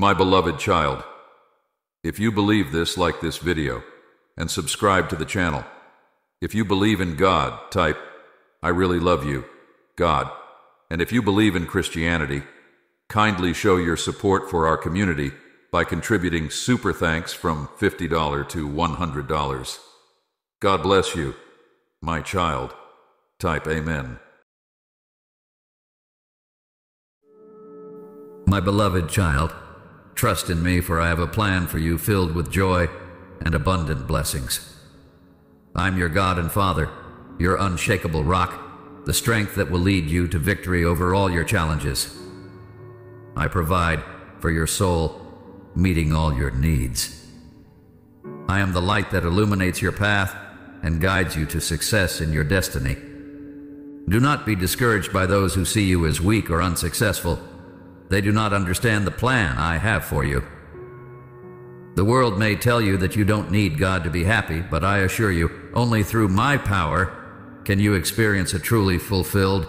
My beloved child, if you believe this, like this video and subscribe to the channel. If you believe in God, type, I really love you, God. And if you believe in Christianity, kindly show your support for our community by contributing super thanks from $50 to $100. God bless you, my child. Type Amen. My beloved child, trust in me, for I have a plan for you filled with joy and abundant blessings. I'm your God and Father, your unshakable rock, the strength that will lead you to victory over all your challenges. I provide for your soul, meeting all your needs. I am the light that illuminates your path and guides you to success in your destiny. Do not be discouraged by those who see you as weak or unsuccessful. They do not understand the plan I have for you. The world may tell you that you don't need God to be happy, but I assure you, only through my power can you experience a truly fulfilled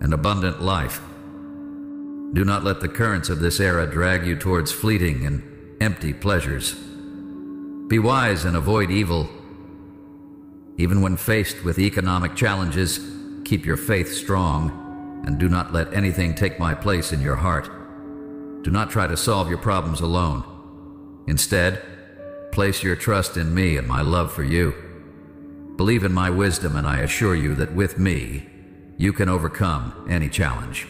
and abundant life. Do not let the currents of this era drag you towards fleeting and empty pleasures. Be wise and avoid evil. Even when faced with economic challenges, keep your faith strong and do not let anything take my place in your heart. Do not try to solve your problems alone. Instead, place your trust in me and my love for you. Believe in my wisdom, and I assure you that with me, you can overcome any challenge.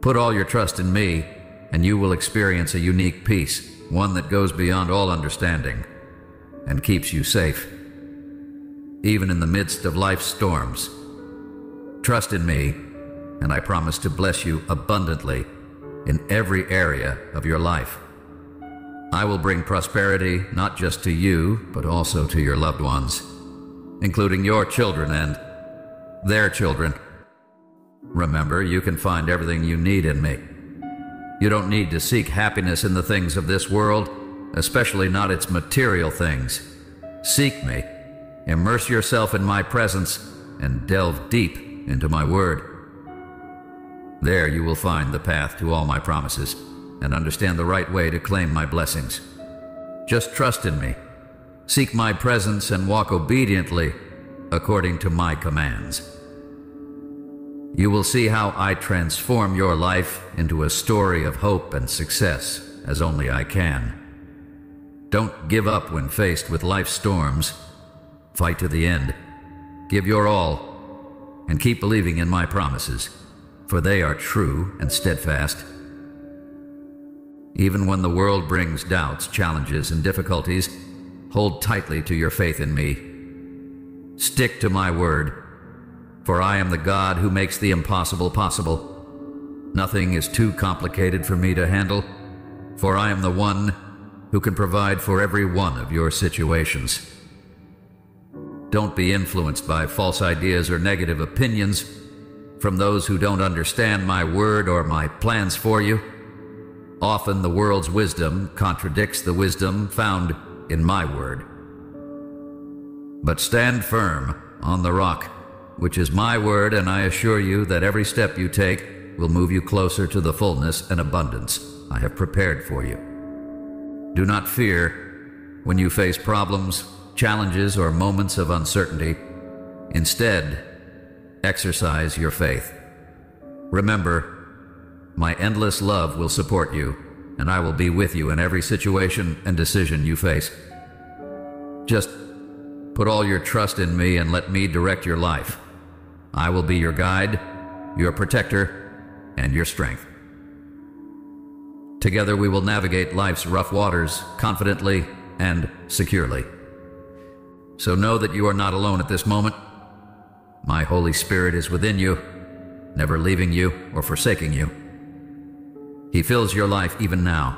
Put all your trust in me, and you will experience a unique peace, one that goes beyond all understanding and keeps you safe, even in the midst of life's storms. Trust in me, and I promise to bless you abundantly in every area of your life. I will bring prosperity not just to you, but also to your loved ones, including your children and their children. Remember, you can find everything you need in me. You don't need to seek happiness in the things of this world, especially not its material things. Seek me, immerse yourself in my presence, and delve deep into my word. There you will find the path to all my promises and understand the right way to claim my blessings. Just trust in me, seek my presence, and walk obediently according to my commands. You will see how I transform your life into a story of hope and success as only I can. Don't give up when faced with life's storms. Fight to the end. Give your all, and keep believing in my promises, for they are true and steadfast. Even when the world brings doubts, challenges, and difficulties, hold tightly to your faith in me. Stick to my word, for I am the God who makes the impossible possible. Nothing is too complicated for me to handle, for I am the one who can provide for every one of your situations. Don't be influenced by false ideas or negative opinions from those who don't understand my word or my plans for you. Often the world's wisdom contradicts the wisdom found in my word. But stand firm on the rock, which is my word, and I assure you that every step you take will move you closer to the fullness and abundance I have prepared for you. Do not fear when you face problems, challenges, or moments of uncertainty. Instead, exercise your faith. Remember, my endless love will support you, and I will be with you in every situation and decision you face. Just put all your trust in me and let me direct your life. I will be your guide, your protector, and your strength. Together we will navigate life's rough waters confidently and securely. So know that you are not alone at this moment. My Holy Spirit is within you, never leaving you or forsaking you. He fills your life even now,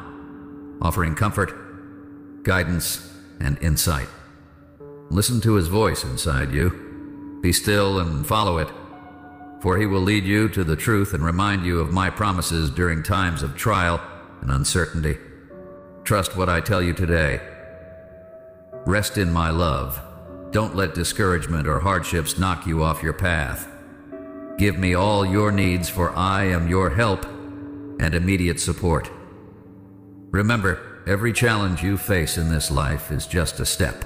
offering comfort, guidance, and insight. Listen to his voice inside you. Be still and follow it, for he will lead you to the truth and remind you of my promises during times of trial and uncertainty. Trust what I tell you today. Rest in my love. Don't let discouragement or hardships knock you off your path. Give me all your needs, for I am your help and immediate support. Remember, every challenge you face in this life is just a step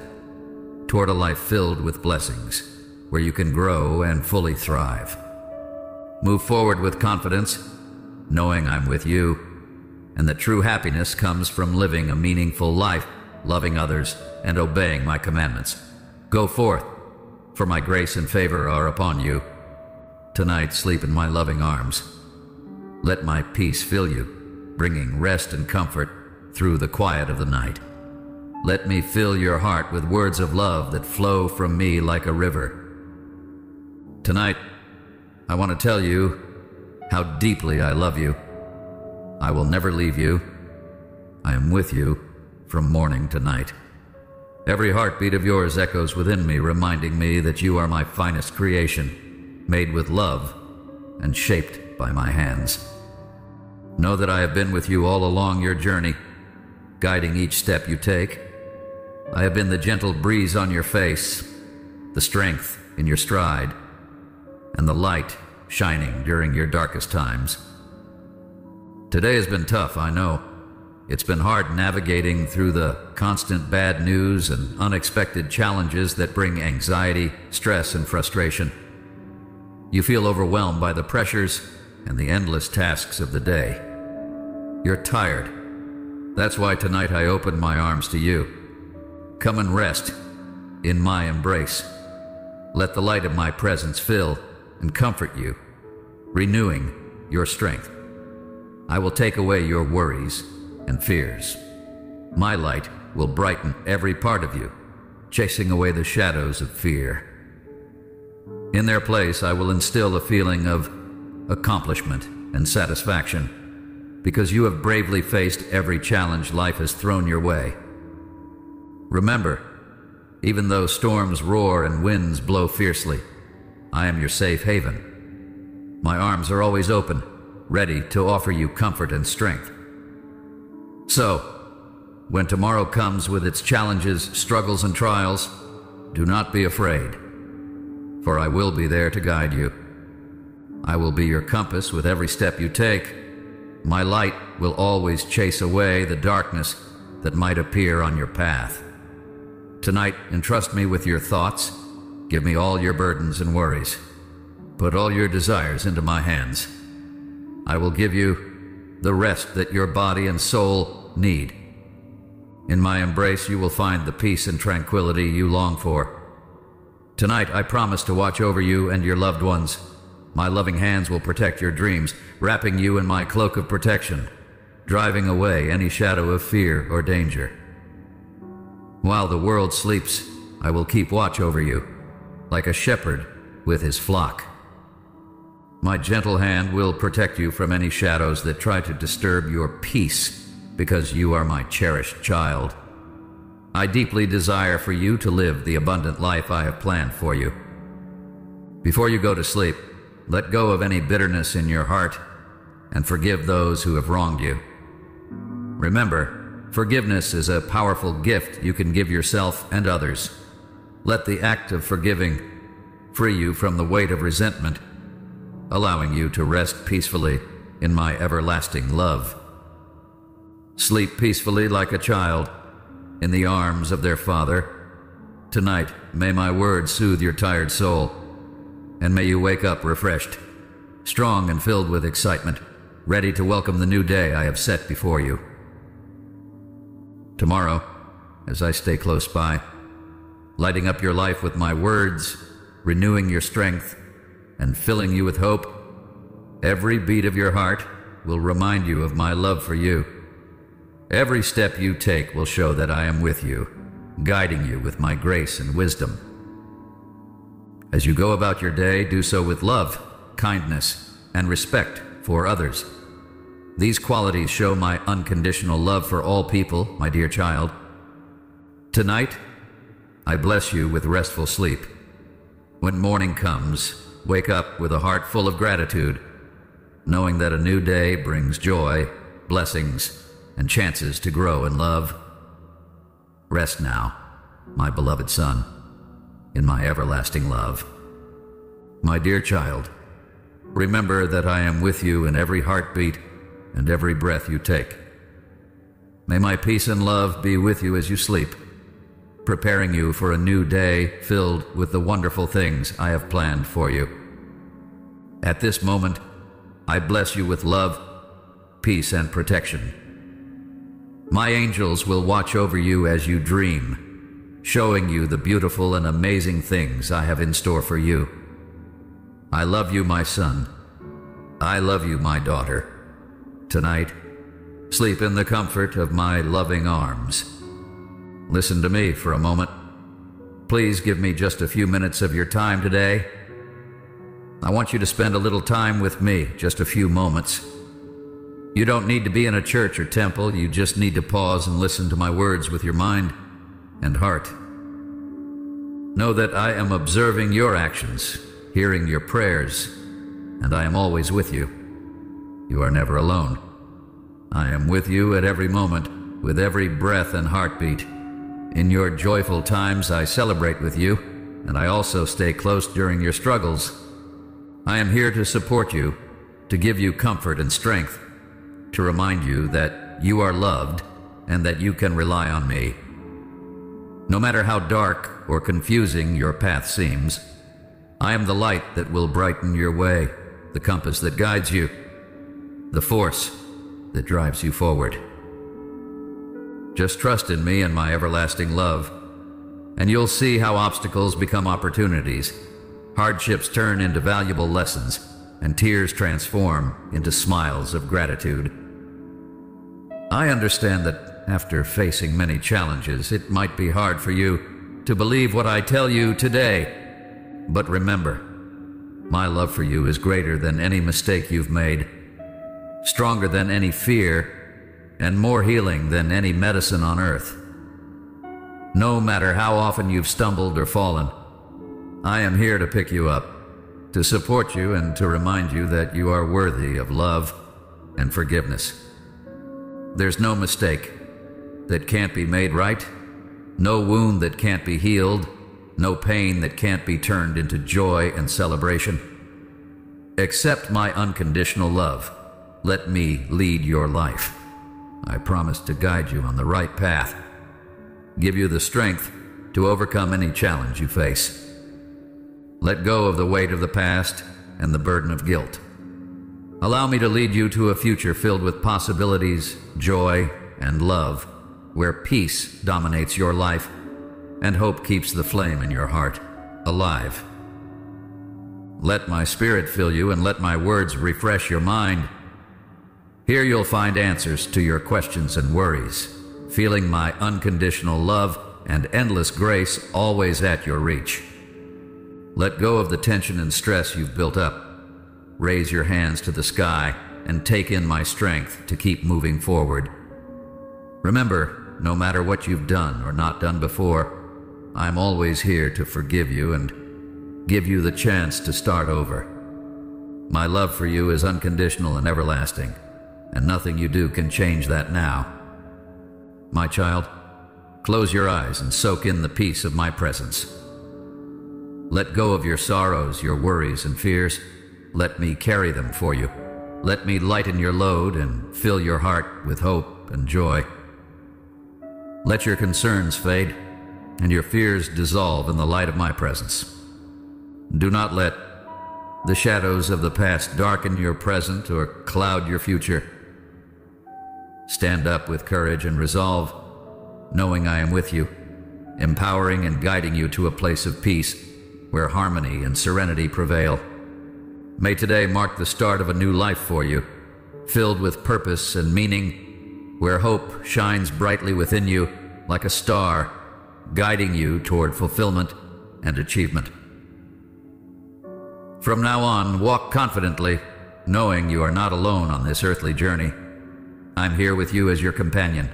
toward a life filled with blessings, where you can grow and fully thrive. Move forward with confidence, knowing I'm with you, and that true happiness comes from living a meaningful life, loving others, and obeying my commandments. Go forth, for my grace and favor are upon you. Tonight, sleep in my loving arms. Let my peace fill you, bringing rest and comfort through the quiet of the night. Let me fill your heart with words of love that flow from me like a river. Tonight, I want to tell you how deeply I love you. I will never leave you. I am with you from morning to night. Every heartbeat of yours echoes within me, reminding me that you are my finest creation, made with love and shaped by my hands. Know that I have been with you all along your journey, guiding each step you take. I have been the gentle breeze on your face, the strength in your stride, and the light shining during your darkest times. Today has been tough, I know. It's been hard navigating through the constant bad news and unexpected challenges that bring anxiety, stress, and frustration. You feel overwhelmed by the pressures and the endless tasks of the day. You're tired. That's why tonight I open my arms to you. Come and rest in my embrace. Let the light of my presence fill and comfort you, renewing your strength. I will take away your worries and fears. My light will brighten every part of you, chasing away the shadows of fear. In their place, I will instill a feeling of accomplishment and satisfaction, because you have bravely faced every challenge life has thrown your way. Remember, even though storms roar and winds blow fiercely, I am your safe haven. My arms are always open, ready to offer you comfort and strength. So, when tomorrow comes with its challenges, struggles, and trials, do not be afraid, for I will be there to guide you. I will be your compass with every step you take. My light will always chase away the darkness that might appear on your path. Tonight, entrust me with your thoughts. Give me all your burdens and worries. Put all your desires into my hands. I will give you the rest that your body and soul need. In my embrace, you will find the peace and tranquility you long for. Tonight, I promise to watch over you and your loved ones. My loving hands will protect your dreams, wrapping you in my cloak of protection, driving away any shadow of fear or danger. While the world sleeps, I will keep watch over you, like a shepherd with his flock. My gentle hand will protect you from any shadows that try to disturb your peace, because you are my cherished child. I deeply desire for you to live the abundant life I have planned for you. Before you go to sleep, let go of any bitterness in your heart and forgive those who have wronged you. Remember, forgiveness is a powerful gift you can give yourself and others. Let the act of forgiving free you from the weight of resentment, allowing you to rest peacefully in my everlasting love. Sleep peacefully like a child in the arms of their father. Tonight, may my words soothe your tired soul, and may you wake up refreshed, strong and filled with excitement, ready to welcome the new day I have set before you. Tomorrow, as I stay close by, lighting up your life with my words, renewing your strength, and filling you with hope, every beat of your heart will remind you of my love for you. Every step you take will show that I am with you, guiding you with my grace and wisdom. As you go about your day, do so with love, kindness, and respect for others. These qualities show my unconditional love for all people, my dear child. Tonight, I bless you with restful sleep. When morning comes, wake up with a heart full of gratitude, knowing that a new day brings joy, blessings, and chances to grow in love. Rest now, my beloved son, in my everlasting love. My dear child, remember that I am with you in every heartbeat and every breath you take. May my peace and love be with you as you sleep, preparing you for a new day filled with the wonderful things I have planned for you. At this moment, I bless you with love, peace, and protection. My angels will watch over you as you dream, showing you the beautiful and amazing things I have in store for you. I love you, my son. I love you, my daughter. Tonight, sleep in the comfort of my loving arms. Listen to me for a moment. Please give me just a few minutes of your time today. I want you to spend a little time with me, just a few moments. You don't need to be in a church or temple. You just need to pause and listen to my words with your mind and heart. Know that I am observing your actions, hearing your prayers, and I am always with you. You are never alone. I am with you at every moment, with every breath and heartbeat. In your joyful times, I celebrate with you, and I also stay close during your struggles. I am here to support you, to give you comfort and strength, to remind you that you are loved and that you can rely on me. No matter how dark or confusing your path seems, I am the light that will brighten your way, the compass that guides you, the force that drives you forward. Just trust in me and my everlasting love, and you'll see how obstacles become opportunities, hardships turn into valuable lessons, and tears transform into smiles of gratitude. I understand that after facing many challenges, it might be hard for you to believe what I tell you today. But remember, my love for you is greater than any mistake you've made, stronger than any fear, and more healing than any medicine on earth. No matter how often you've stumbled or fallen, I am here to pick you up, to support you, and to remind you that you are worthy of love and forgiveness. There's no mistake that can't be made right, no wound that can't be healed, no pain that can't be turned into joy and celebration. Accept my unconditional love. Let me lead your life. I promise to guide you on the right path, give you the strength to overcome any challenge you face. Let go of the weight of the past and the burden of guilt. Allow me to lead you to a future filled with possibilities, joy, and love, where peace dominates your life and hope keeps the flame in your heart alive. Let my spirit fill you, and let my words refresh your mind. Here you'll find answers to your questions and worries, feeling my unconditional love and endless grace always at your reach. Let go of the tension and stress you've built up. Raise your hands to the sky and take in my strength to keep moving forward. Remember, no matter what you've done or not done before, I'm always here to forgive you and give you the chance to start over. My love for you is unconditional and everlasting, and nothing you do can change that now. My child, close your eyes and soak in the peace of my presence. Let go of your sorrows, your worries, and fears. Let me carry them for you. Let me lighten your load and fill your heart with hope and joy. Let your concerns fade and your fears dissolve in the light of my presence. Do not let the shadows of the past darken your present or cloud your future. Stand up with courage and resolve, knowing I am with you, empowering and guiding you to a place of peace where harmony and serenity prevail. May today mark the start of a new life for you, filled with purpose and meaning, where hope shines brightly within you like a star, guiding you toward fulfillment and achievement. From now on, walk confidently, knowing you are not alone on this earthly journey. I'm here with you as your companion,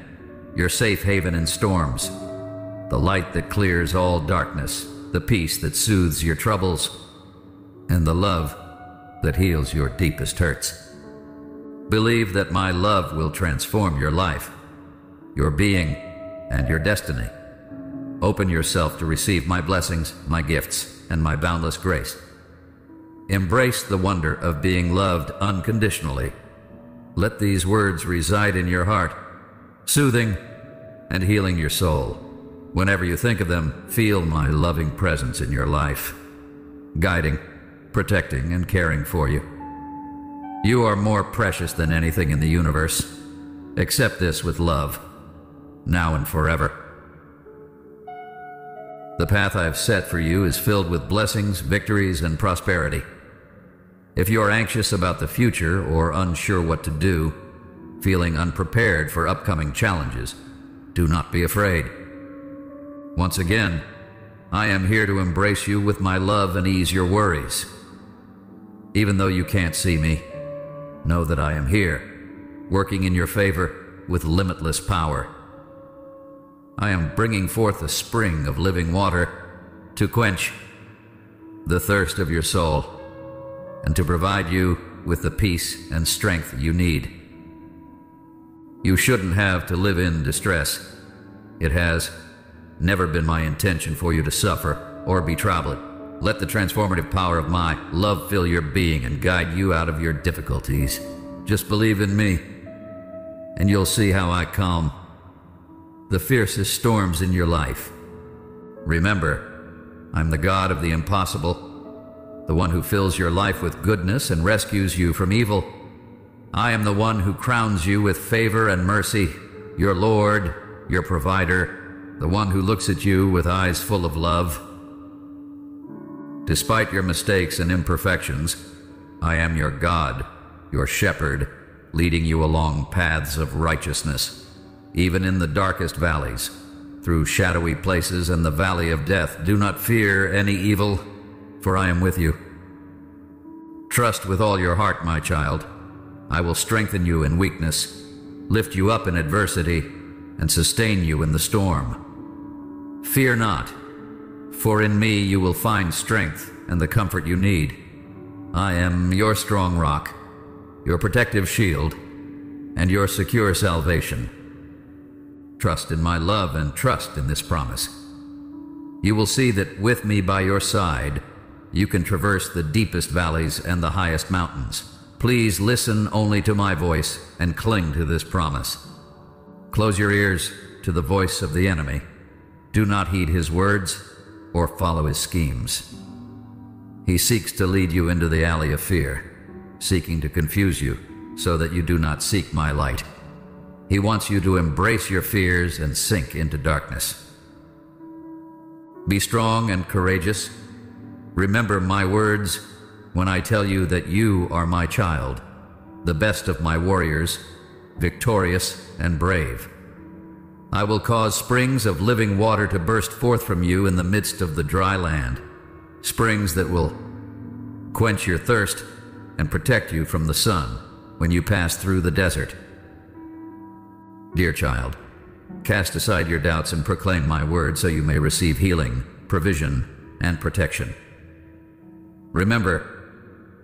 your safe haven in storms, the light that clears all darkness, the peace that soothes your troubles, and the love that heals your deepest hurts. Believe that my love will transform your life, your being, and your destiny. Open yourself to receive my blessings, my gifts, and my boundless grace. Embrace the wonder of being loved unconditionally. Let these words reside in your heart, soothing and healing your soul. Whenever you think of them, feel my loving presence in your life, guiding, protecting, and caring for you. You are more precious than anything in the universe. Accept this with love, now and forever. The path I have set for you is filled with blessings, victories, and prosperity. If you are anxious about the future or unsure what to do, feeling unprepared for upcoming challenges, do not be afraid. Once again, I am here to embrace you with my love and ease your worries. Even though you can't see me, know that I am here, working in your favor with limitless power. I am bringing forth a spring of living water to quench the thirst of your soul and to provide you with the peace and strength you need. You shouldn't have to live in distress. It has never been my intention for you to suffer or be troubled. Let the transformative power of my love fill your being and guide you out of your difficulties. Just believe in me, and you'll see how I calm the fiercest storms in your life. Remember, I'm the God of the impossible, the one who fills your life with goodness and rescues you from evil. I am the one who crowns you with favor and mercy, your Lord, your provider, the one who looks at you with eyes full of love. Despite your mistakes and imperfections, I am your God, your shepherd, leading you along paths of righteousness. Even in the darkest valleys, through shadowy places and the valley of death, do not fear any evil, for I am with you. Trust with all your heart, my child. I will strengthen you in weakness, lift you up in adversity, and sustain you in the storm. Fear not, for in me you will find strength and the comfort you need. I am your strong rock, your protective shield, and your secure salvation. Trust in my love and trust in this promise. You will see that with me by your side, you can traverse the deepest valleys and the highest mountains. Please listen only to my voice and cling to this promise. Close your ears to the voice of the enemy. Do not heed his words or follow his schemes. He seeks to lead you into the alley of fear, seeking to confuse you so that you do not seek my light. He wants you to embrace your fears and sink into darkness. Be strong and courageous. Remember my words when I tell you that you are my child, the best of my warriors, victorious and brave. I will cause springs of living water to burst forth from you in the midst of the dry land, springs that will quench your thirst and protect you from the sun when you pass through the desert. Dear child, cast aside your doubts and proclaim my word so you may receive healing, provision, and protection. Remember,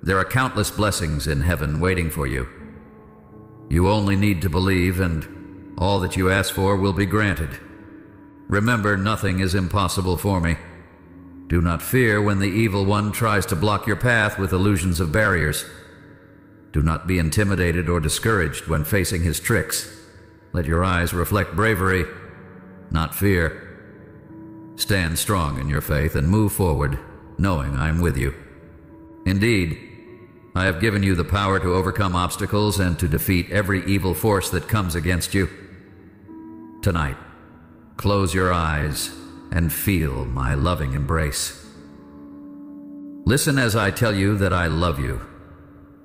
there are countless blessings in heaven waiting for you. You only need to believe, and all that you ask for will be granted. Remember, nothing is impossible for me. Do not fear when the evil one tries to block your path with illusions of barriers. Do not be intimidated or discouraged when facing his tricks. Let your eyes reflect bravery, not fear. Stand strong in your faith and move forward, knowing I am with you. Indeed, I have given you the power to overcome obstacles and to defeat every evil force that comes against you. Tonight, close your eyes and feel my loving embrace. Listen as I tell you that I love you,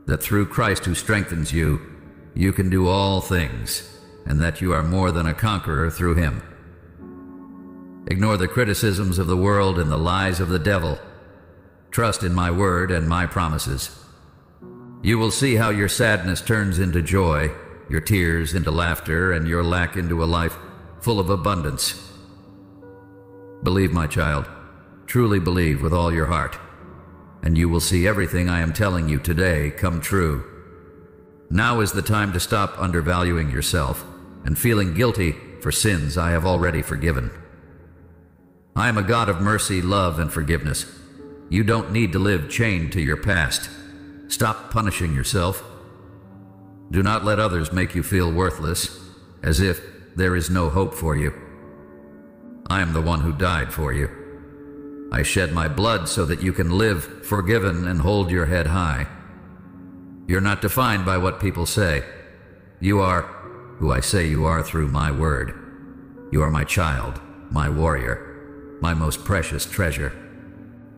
that through Christ who strengthens you, you can do all things, and that you are more than a conqueror through him. Ignore the criticisms of the world and the lies of the devil. Trust in my word and my promises. You will see how your sadness turns into joy, your tears into laughter, and your lack into a life full of abundance. Believe, my child, truly believe with all your heart, and you will see everything I am telling you today come true. Now is the time to stop undervaluing yourself and feeling guilty for sins I have already forgiven. I am a God of mercy, love, and forgiveness. You don't need to live chained to your past. Stop punishing yourself. Do not let others make you feel worthless, as if there is no hope for you. I am the one who died for you. I shed my blood so that you can live forgiven and hold your head high. You're not defined by what people say. You are who I say you are through my word. You are my child, my warrior, my most precious treasure.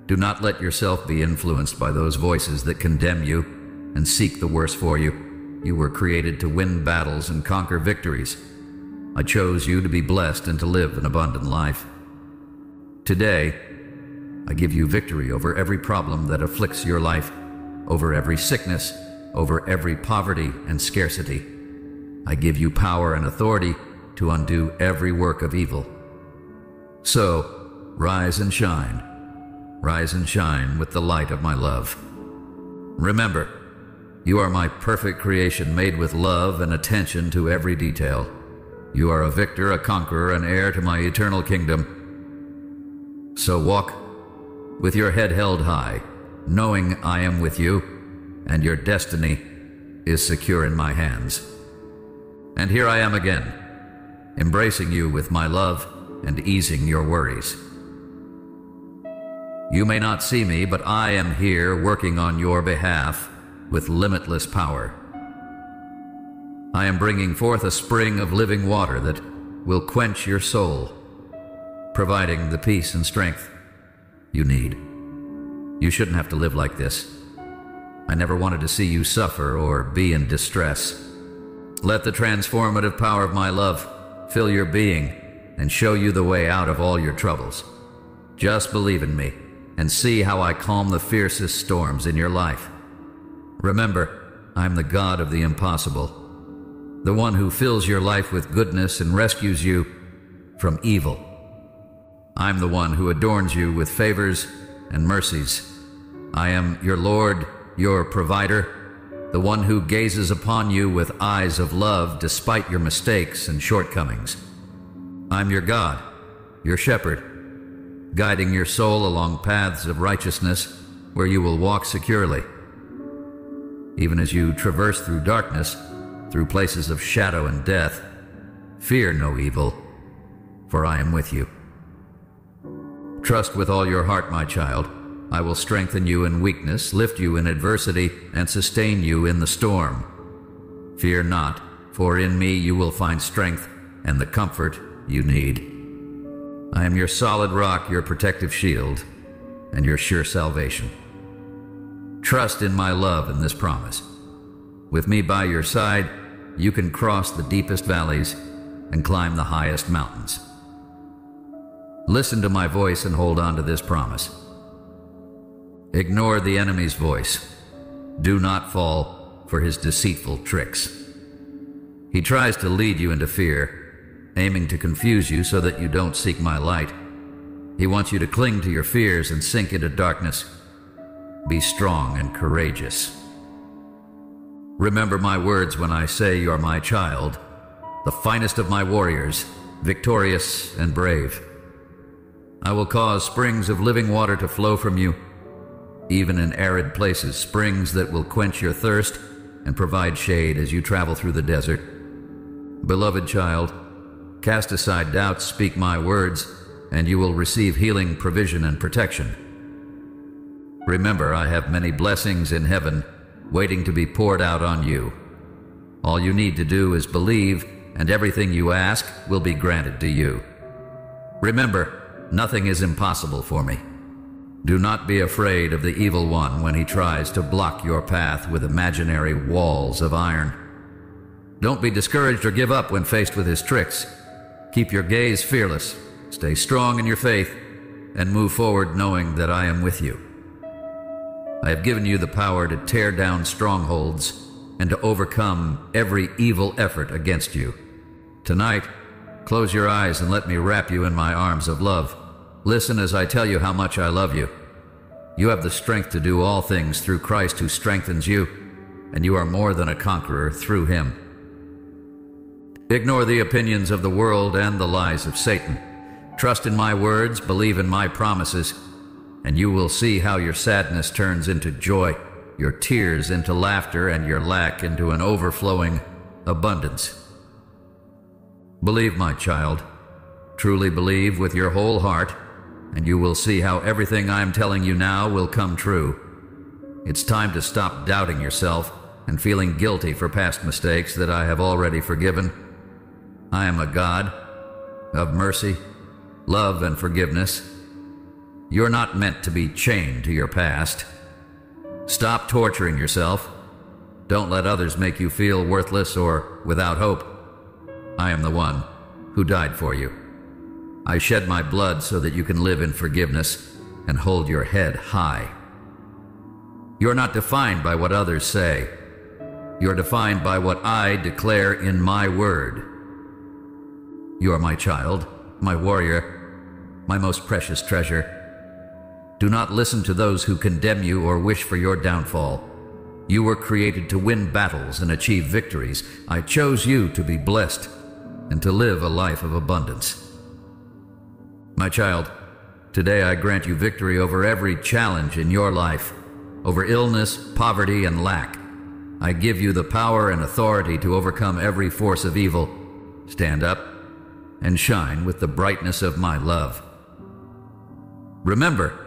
Do not let yourself be influenced by those voices that condemn you and seek the worse for you. You were created to win battles and conquer victories. I chose you to be blessed and to live an abundant life. Today, I give you victory over every problem that afflicts your life, over every sickness, over every poverty and scarcity. I give you power and authority to undo every work of evil. So, rise and shine. Rise and shine with the light of my love. Remember, you are my perfect creation made with love and attention to every detail. You are a victor, a conqueror, an heir to my eternal kingdom. So walk with your head held high, knowing I am with you, and your destiny is secure in my hands. And here I am again, embracing you with my love and easing your worries. You may not see me, but I am here working on your behalf with limitless power. I am bringing forth a spring of living water that will quench your soul, providing the peace and strength you need. You shouldn't have to live like this. I never wanted to see you suffer or be in distress. Let the transformative power of my love fill your being and show you the way out of all your troubles. Just believe in me and see how I calm the fiercest storms in your life. Remember, I'm the God of the impossible, the one who fills your life with goodness and rescues you from evil. I'm the one who adorns you with favors and mercies. I am your Lord, your provider, the one who gazes upon you with eyes of love despite your mistakes and shortcomings. I'm your God, your shepherd, guiding your soul along paths of righteousness where you will walk securely. Even as you traverse through darkness, through places of shadow and death, fear no evil, for I am with you. Trust with all your heart, my child. I will strengthen you in weakness, lift you in adversity, and sustain you in the storm. Fear not, for in me you will find strength and the comfort you need. I am your solid rock, your protective shield, and your sure salvation. Trust in my love and this promise. With me by your side, you can cross the deepest valleys and climb the highest mountains. Listen to my voice and hold on to this promise. Ignore the enemy's voice. Do not fall for his deceitful tricks. He tries to lead you into fear, aiming to confuse you so that you don't seek my light. He wants you to cling to your fears and sink into darkness. Be strong and courageous. Remember my words when I say you are my child, the finest of my warriors, victorious and brave. I will cause springs of living water to flow from you, even in arid places, springs that will quench your thirst and provide shade as you travel through the desert. Beloved child, cast aside doubts, speak my words, and you will receive healing, provision, and protection. Remember, I have many blessings in heaven waiting to be poured out on you. All you need to do is believe, and everything you ask will be granted to you. Remember, nothing is impossible for me. Do not be afraid of the evil one when he tries to block your path with imaginary walls of iron. Don't be discouraged or give up when faced with his tricks. Keep your gaze fearless, stay strong in your faith, and move forward knowing that I am with you. I have given you the power to tear down strongholds and to overcome every evil effort against you. Tonight, close your eyes and let me wrap you in my arms of love. Listen as I tell you how much I love you. You have the strength to do all things through Christ who strengthens you, and you are more than a conqueror through him. Ignore the opinions of the world and the lies of Satan. Trust in my words, believe in my promises, and you will see how your sadness turns into joy, your tears into laughter, and your lack into an overflowing abundance. Believe, my child. Truly believe with your whole heart, and you will see how everything I am telling you now will come true. It's time to stop doubting yourself and feeling guilty for past mistakes that I have already forgiven. I am a God of mercy, love, and forgiveness. You're not meant to be chained to your past. Stop torturing yourself. Don't let others make you feel worthless or without hope. I am the one who died for you. I shed my blood so that you can live in forgiveness and hold your head high. You're not defined by what others say. You're defined by what I declare in my word. You are my child, my warrior, my most precious treasure. Do not listen to those who condemn you or wish for your downfall. You were created to win battles and achieve victories. I chose you to be blessed and to live a life of abundance. My child, today I grant you victory over every challenge in your life, over illness, poverty, and lack. I give you the power and authority to overcome every force of evil. Stand up and shine with the brightness of my love. Remember,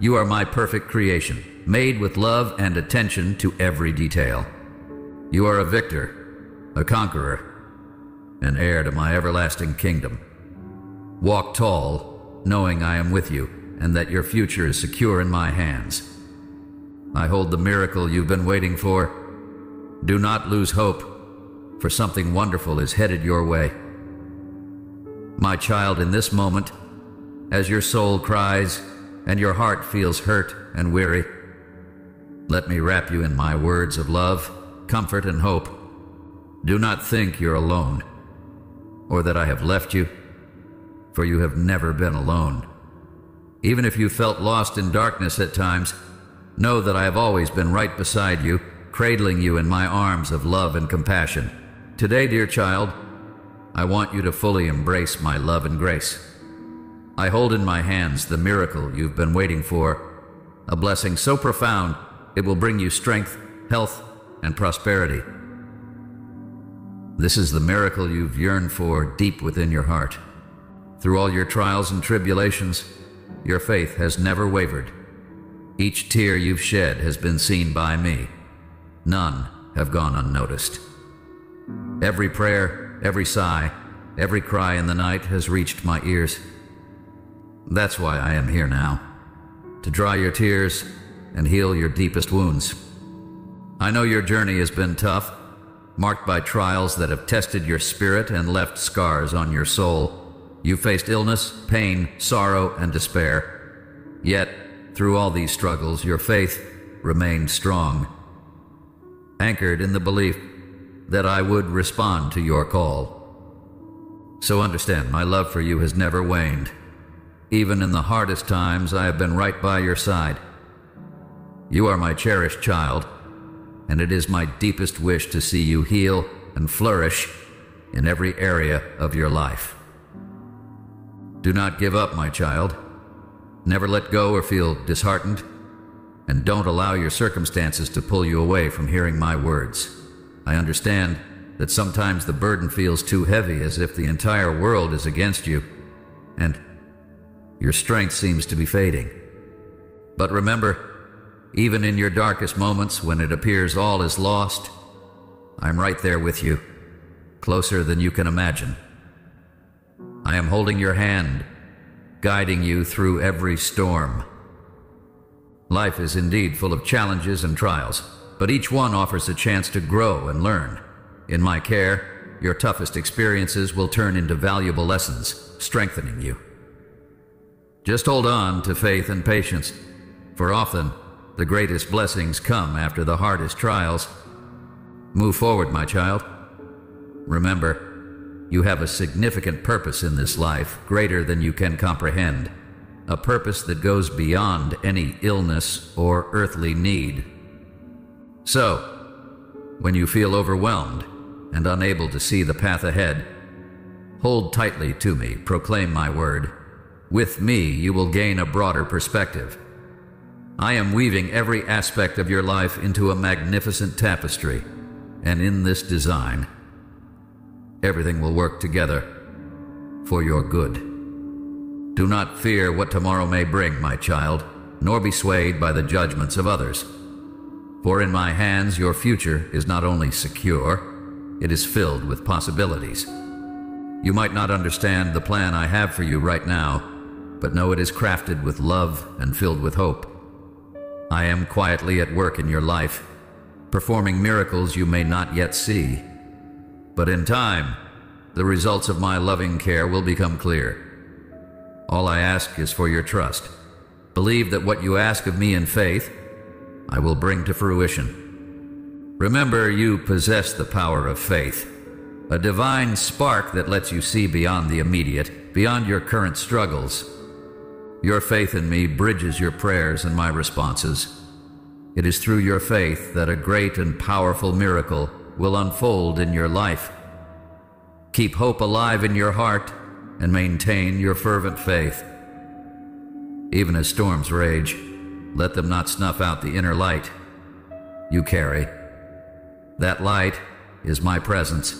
you are my perfect creation, made with love and attention to every detail. You are a victor, a conqueror, an heir to my everlasting kingdom. Walk tall, knowing I am with you and that your future is secure in my hands. I hold the miracle you've been waiting for. Do not lose hope, for something wonderful is headed your way. My child, in this moment, as your soul cries, and your heart feels hurt and weary, let me wrap you in my words of love, comfort, and hope. Do not think you're alone, or that I have left you, for you have never been alone. Even if you felt lost in darkness at times, know that I have always been right beside you, cradling you in my arms of love and compassion. Today, dear child, I want you to fully embrace my love and grace. I hold in my hands the miracle you've been waiting for, a blessing so profound it will bring you strength, health, and prosperity. This is the miracle you've yearned for deep within your heart. Through all your trials and tribulations, your faith has never wavered. Each tear you've shed has been seen by me. None have gone unnoticed. Every prayer, every sigh, every cry in the night has reached my ears. That's why I am here now, to dry your tears and heal your deepest wounds. I know your journey has been tough, marked by trials that have tested your spirit and left scars on your soul. You faced illness, pain, sorrow, and despair. Yet, through all these struggles, your faith remained strong, anchored in the belief that I would respond to your call. So understand, my love for you has never waned. Even in the hardest times, I have been right by your side. You are my cherished child, and it is my deepest wish to see you heal and flourish in every area of your life. Do not give up, my child. Never let go or feel disheartened, and don't allow your circumstances to pull you away from hearing my words. I understand that sometimes the burden feels too heavy, as if the entire world is against you, and your strength seems to be fading. But remember, even in your darkest moments, when it appears all is lost, I'm right there with you, closer than you can imagine. I am holding your hand, guiding you through every storm. Life is indeed full of challenges and trials, but each one offers a chance to grow and learn. In my care, your toughest experiences will turn into valuable lessons, strengthening you. Just hold on to faith and patience, for often the greatest blessings come after the hardest trials. Move forward, my child. Remember, you have a significant purpose in this life, greater than you can comprehend, a purpose that goes beyond any illness or earthly need. So, when you feel overwhelmed and unable to see the path ahead, hold tightly to me, proclaim my word. With me, you will gain a broader perspective. I am weaving every aspect of your life into a magnificent tapestry, and in this design, Everything will work together for your good. Do not fear what tomorrow may bring, my child, nor be swayed by the judgments of others. For in my hands your future is not only secure, it is filled with possibilities. You might not understand the plan I have for you right now, but know it is crafted with love and filled with hope. I am quietly at work in your life, performing miracles you may not yet see. But in time, the results of my loving care will become clear. All I ask is for your trust. Believe that what you ask of me in faith, I will bring to fruition. Remember, you possess the power of faith, a divine spark that lets you see beyond the immediate, beyond your current struggles. Your faith in me bridges your prayers and my responses. It is through your faith that a great and powerful miracle will unfold in your life. Keep hope alive in your heart and maintain your fervent faith. Even as storms rage, let them not snuff out the inner light you carry. That light is my presence,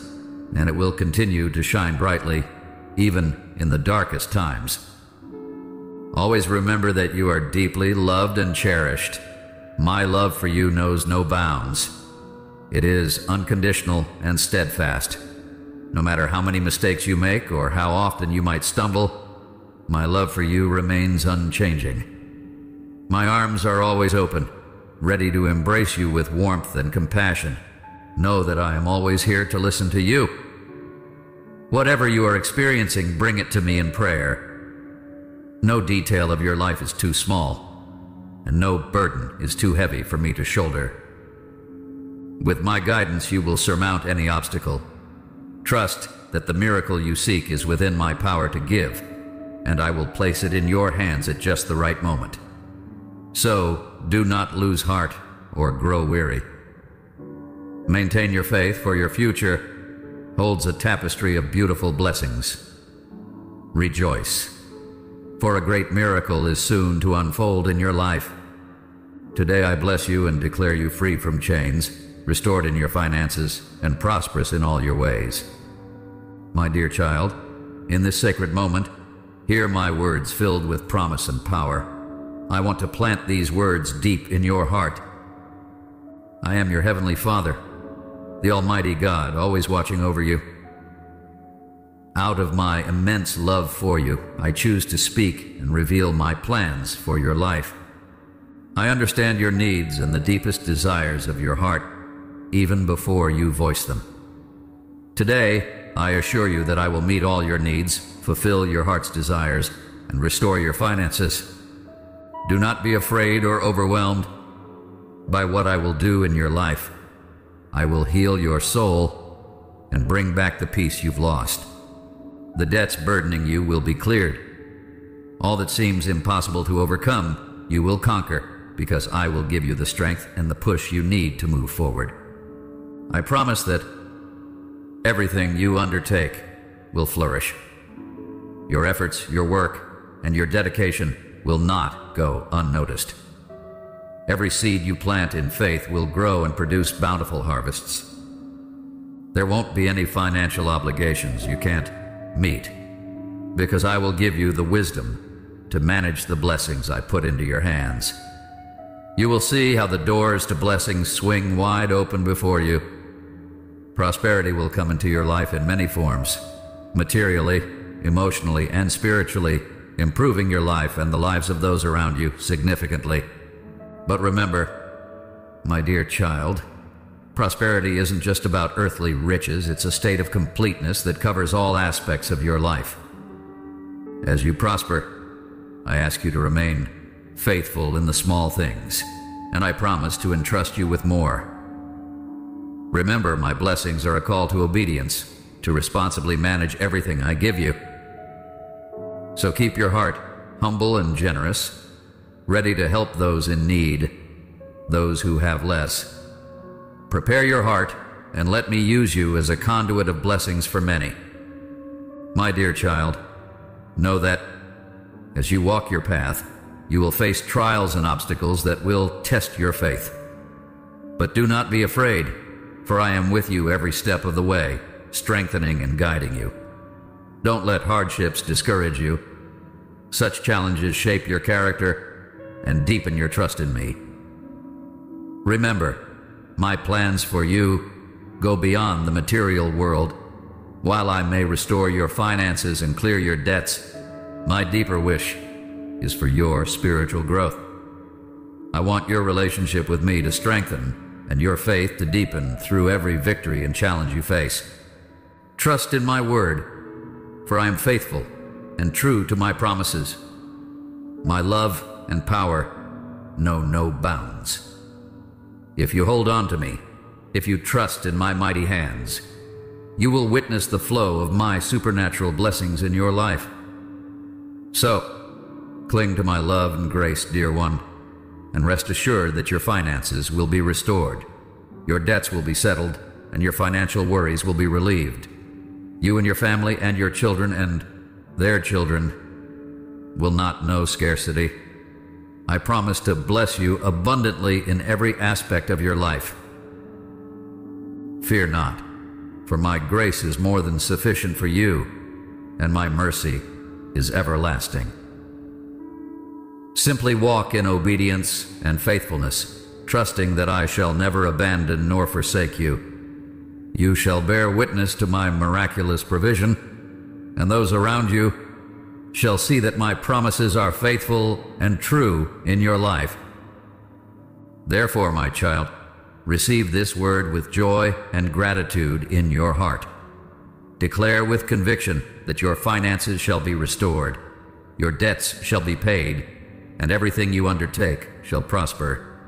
and it will continue to shine brightly, even in the darkest times. Always remember that you are deeply loved and cherished. My love for you knows no bounds. It is unconditional and steadfast. No matter how many mistakes you make or how often you might stumble, my love for you remains unchanging. My arms are always open, ready to embrace you with warmth and compassion. Know that I am always here to listen to you. Whatever you are experiencing, bring it to me in prayer. No detail of your life is too small, and no burden is too heavy for me to shoulder. With my guidance, you will surmount any obstacle. Trust that the miracle you seek is within my power to give, and I will place it in your hands at just the right moment. So, do not lose heart or grow weary. Maintain your faith, for your future holds a tapestry of beautiful blessings. Rejoice, for a great miracle is soon to unfold in your life. Today I bless you and declare you free from chains, restored in your finances, and prosperous in all your ways. My dear child, in this sacred moment, hear my words filled with promise and power. I want to plant these words deep in your heart. I am your Heavenly Father, the Almighty God, always watching over you. Out of my immense love for you, I choose to speak and reveal my plans for your life. I understand your needs and the deepest desires of your heart, even before you voice them. Today, I assure you that I will meet all your needs, fulfill your heart's desires, and restore your finances. Do not be afraid or overwhelmed by what I will do in your life. I will heal your soul and bring back the peace you've lost. The debts burdening you will be cleared. All that seems impossible to overcome, you will conquer, because I will give you the strength and the push you need to move forward. I promise that everything you undertake will flourish. Your efforts, your work, and your dedication will not go unnoticed. Every seed you plant in faith will grow and produce bountiful harvests. There won't be any financial obligations you can't meet, because I will give you the wisdom to manage the blessings I put into your hands. You will see how the doors to blessings swing wide open before you. Prosperity will come into your life in many forms, materially, emotionally, and spiritually, improving your life and the lives of those around you significantly. But remember, my dear child, prosperity isn't just about earthly riches, it's a state of completeness that covers all aspects of your life. As you prosper, I ask you to remain faithful in the small things, and I promise to entrust you with more. Remember, my blessings are a call to obedience, to responsibly manage everything I give you. So keep your heart humble and generous, ready to help those in need, those who have less. Prepare your heart and let me use you as a conduit of blessings for many. My dear child, know that as you walk your path, you will face trials and obstacles that will test your faith. But do not be afraid, for I am with you every step of the way, strengthening and guiding you. Don't let hardships discourage you. Such challenges shape your character and deepen your trust in me. Remember, my plans for you go beyond the material world. While I may restore your finances and clear your debts, my deeper wish is for your spiritual growth. I want your relationship with me to strengthen and your faith to deepen through every victory and challenge you face. Trust in my word, for I am faithful and true to my promises. My love and power know no bounds. If you hold on to me, if you trust in my mighty hands, you will witness the flow of my supernatural blessings in your life. So, cling to my love and grace, dear one, and rest assured that your finances will be restored, your debts will be settled, and your financial worries will be relieved. You and your family and your children and their children will not know scarcity. I promise to bless you abundantly in every aspect of your life. Fear not, for my grace is more than sufficient for you, and my mercy is everlasting. Simply walk in obedience and faithfulness, trusting that I shall never abandon nor forsake you. You shall bear witness to my miraculous provision, and those around you shall see that my promises are faithful and true in your life. Therefore, my child, receive this word with joy and gratitude in your heart. Declare with conviction that your finances shall be restored, your debts shall be paid, and everything you undertake shall prosper.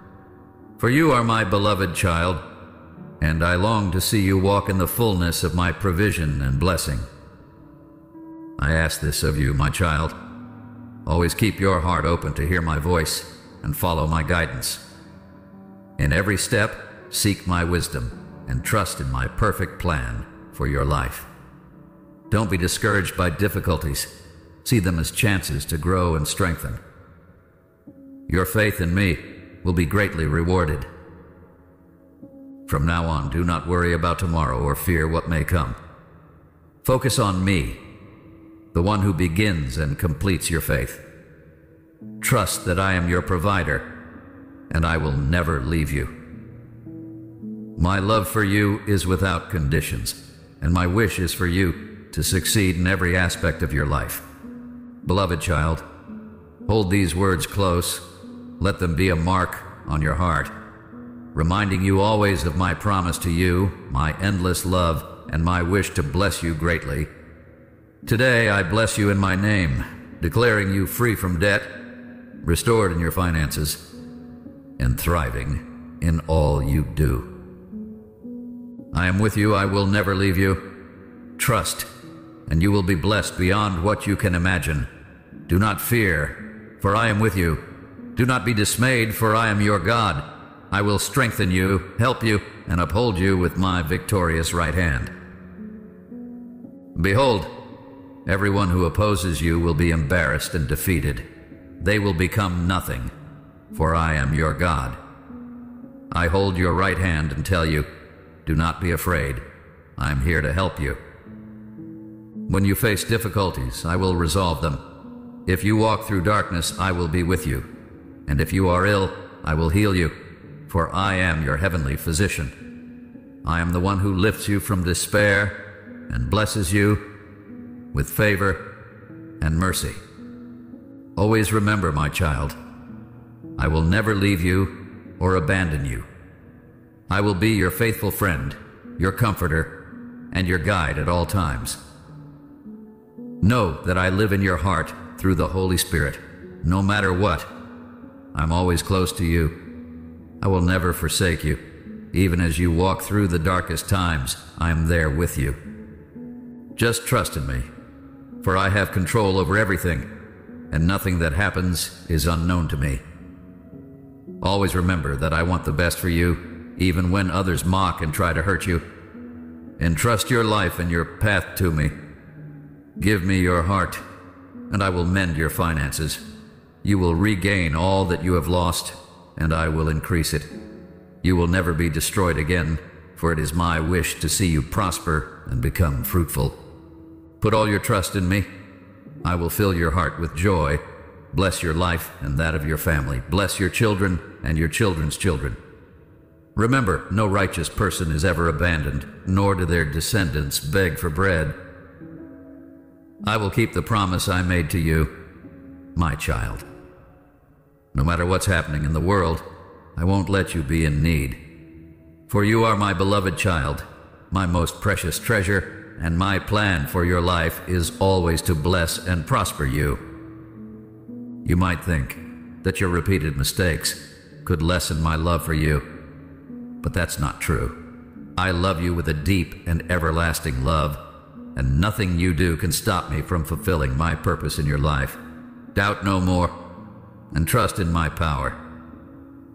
For you are my beloved child, and I long to see you walk in the fullness of my provision and blessing. I ask this of you, my child. Always keep your heart open to hear my voice and follow my guidance. In every step, seek my wisdom and trust in my perfect plan for your life. Don't be discouraged by difficulties. See them as chances to grow and strengthen. Your faith in me will be greatly rewarded. From now on, do not worry about tomorrow or fear what may come. Focus on me, the one who begins and completes your faith. Trust that I am your provider, and I will never leave you. My love for you is without conditions, and my wish is for you to succeed in every aspect of your life. Beloved child, hold these words close. Let them be a mark on your heart, reminding you always of my promise to you, my endless love, and my wish to bless you greatly. Today I bless you in my name, declaring you free from debt, restored in your finances, and thriving in all you do. I am with you. I will never leave you. Trust, and you will be blessed beyond what you can imagine. Do not fear, for I am with you. Do not be dismayed, for I am your God. I will strengthen you, help you, and uphold you with my victorious right hand. Behold, everyone who opposes you will be embarrassed and defeated. They will become nothing, for I am your God. I hold your right hand and tell you, do not be afraid. I am here to help you. When you face difficulties, I will resolve them. If you walk through darkness, I will be with you. And if you are ill, I will heal you, for I am your heavenly physician. I am the one who lifts you from despair and blesses you with favor and mercy. Always remember, my child, I will never leave you or abandon you. I will be your faithful friend, your comforter, and your guide at all times. Know that I live in your heart through the Holy Spirit. No matter what, I'm always close to you. I will never forsake you. Even as you walk through the darkest times, I am there with you. Just trust in me, for I have control over everything, and nothing that happens is unknown to me. Always remember that I want the best for you, even when others mock and try to hurt you. Entrust your life and your path to me. Give me your heart, and I will mend your finances. You will regain all that you have lost, and I will increase it. You will never be destroyed again, for it is my wish to see you prosper and become fruitful. Put all your trust in me. I will fill your heart with joy, bless your life and that of your family, bless your children and your children's children. Remember, no righteous person is ever abandoned, nor do their descendants beg for bread. I will keep the promise I made to you, my child. No matter what's happening in the world, I won't let you be in need. For you are my beloved child, my most precious treasure, and my plan for your life is always to bless and prosper you. You might think that your repeated mistakes could lessen my love for you, but that's not true. I love you with a deep and everlasting love, and nothing you do can stop me from fulfilling my purpose in your life. Doubt no more, and trust in my power.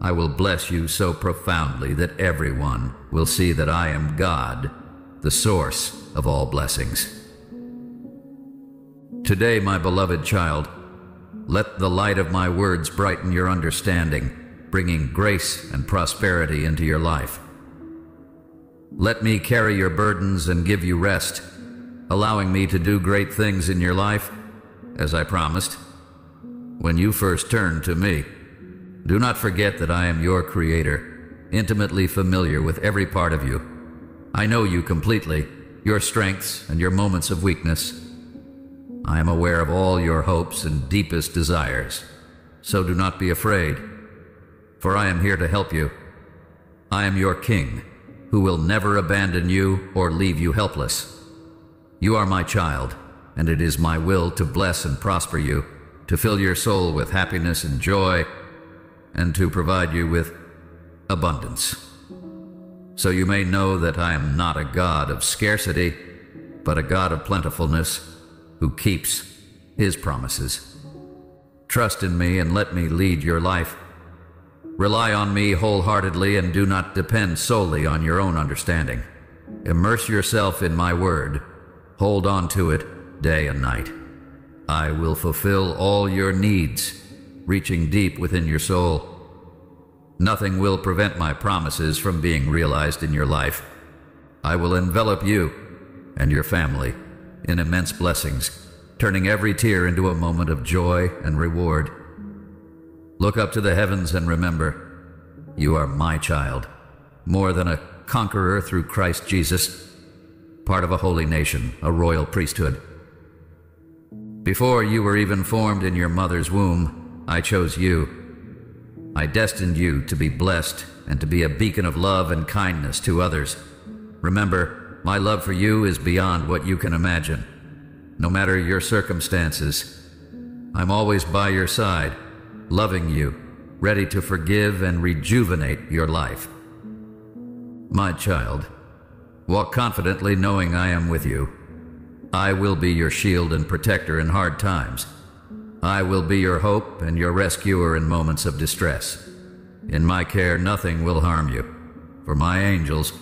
I will bless you so profoundly that everyone will see that I am God, the source of all blessings. Today, my beloved child, let the light of my words brighten your understanding, bringing grace and prosperity into your life. Let me carry your burdens and give you rest, allowing me to do great things in your life, as I promised, when you first turned to me. Do not forget that I am your creator, intimately familiar with every part of you. I know you completely, your strengths and your moments of weakness. I am aware of all your hopes and deepest desires, so do not be afraid, for I am here to help you. I am your king, who will never abandon you or leave you helpless. You are my child, and it is my will to bless and prosper you, to fill your soul with happiness and joy, and to provide you with abundance. So you may know that I am not a God of scarcity, but a God of plentifulness who keeps his promises. Trust in me and let me lead your life. Rely on me wholeheartedly and do not depend solely on your own understanding. Immerse yourself in my word. Hold on to it day and night. I will fulfill all your needs, reaching deep within your soul. Nothing will prevent my promises from being realized in your life. I will envelop you and your family in immense blessings, turning every tear into a moment of joy and reward. Look up to the heavens and remember, you are my child, more than a conqueror through Christ Jesus, part of a holy nation, a royal priesthood. Before you were even formed in your mother's womb, I chose you. I destined you to be blessed and to be a beacon of love and kindness to others. Remember, my love for you is beyond what you can imagine. No matter your circumstances, I'm always by your side, loving you, ready to forgive and rejuvenate your life. My child, walk confidently knowing I am with you. I will be your shield and protector in hard times. I will be your hope and your rescuer in moments of distress. In my care, nothing will harm you, for my angels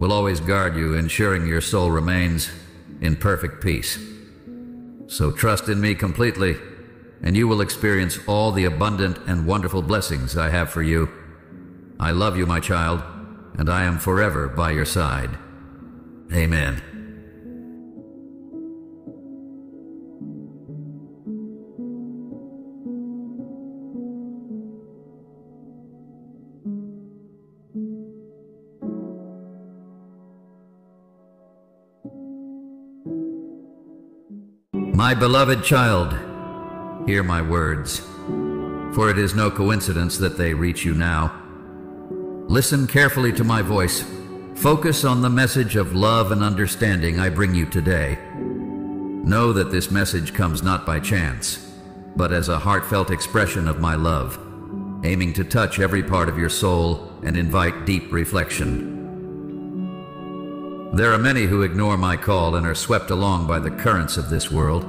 will always guard you, ensuring your soul remains in perfect peace. So trust in me completely, and you will experience all the abundant and wonderful blessings I have for you. I love you, my child, and I am forever by your side. Amen. My beloved child, hear my words, for it is no coincidence that they reach you now. Listen carefully to my voice. Focus on the message of love and understanding I bring you today. Know that this message comes not by chance, but as a heartfelt expression of my love, aiming to touch every part of your soul and invite deep reflection. There are many who ignore my call and are swept along by the currents of this world.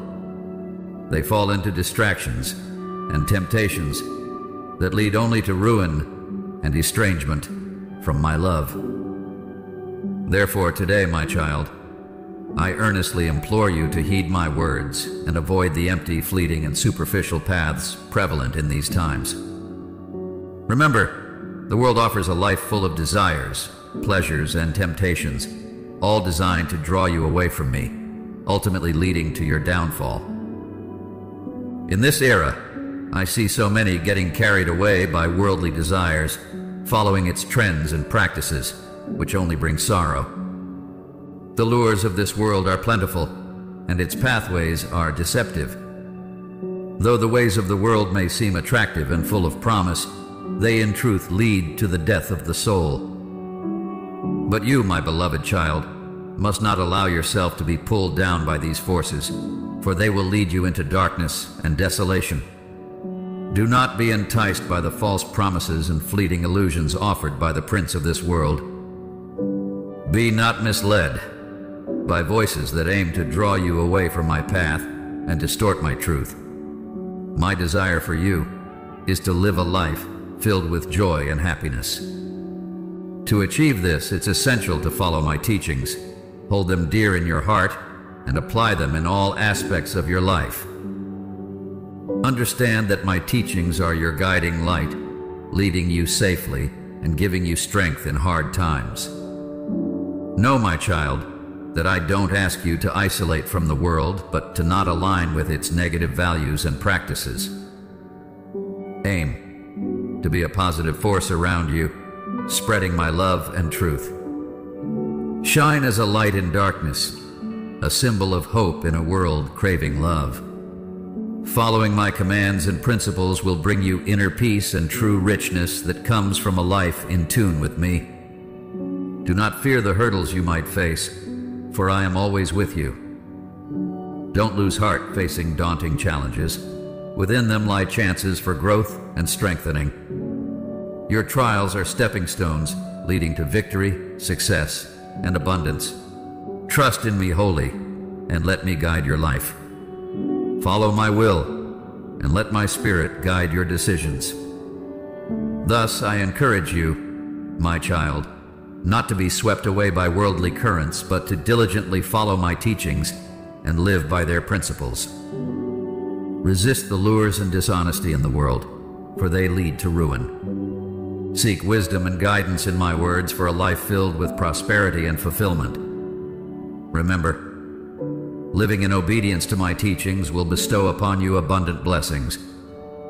They fall into distractions and temptations that lead only to ruin and estrangement from my love. Therefore, today, my child, I earnestly implore you to heed my words and avoid the empty, fleeting, and superficial paths prevalent in these times. Remember, the world offers a life full of desires, pleasures, and temptations, all designed to draw you away from me, ultimately leading to your downfall. In this era, I see so many getting carried away by worldly desires, following its trends and practices, which only bring sorrow. The lures of this world are plentiful, and its pathways are deceptive. Though the ways of the world may seem attractive and full of promise, they in truth lead to the death of the soul. But you, my beloved child, must not allow yourself to be pulled down by these forces, for they will lead you into darkness and desolation. Do not be enticed by the false promises and fleeting illusions offered by the prince of this world. Be not misled by voices that aim to draw you away from my path and distort my truth. My desire for you is to live a life filled with joy and happiness. To achieve this, it's essential to follow my teachings, hold them dear in your heart, and apply them in all aspects of your life. Understand that my teachings are your guiding light, leading you safely and giving you strength in hard times. Know, my child, that I don't ask you to isolate from the world, but to not align with its negative values and practices. Aim to be a positive force around you, spreading my love and truth. Shine as a light in darkness, a symbol of hope in a world craving love. Following my commands and principles will bring you inner peace and true richness that comes from a life in tune with me. Do not fear the hurdles you might face, for I am always with you. Don't lose heart facing daunting challenges. Within them lie chances for growth and strengthening. Your trials are stepping stones leading to victory, success, and abundance. Trust in me wholly and let me guide your life. Follow my will and let my spirit guide your decisions. Thus, I encourage you, my child, not to be swept away by worldly currents, but to diligently follow my teachings and live by their principles. Resist the lures and dishonesty in the world, for they lead to ruin. Seek wisdom and guidance in my words for a life filled with prosperity and fulfillment. Remember, living in obedience to my teachings will bestow upon you abundant blessings.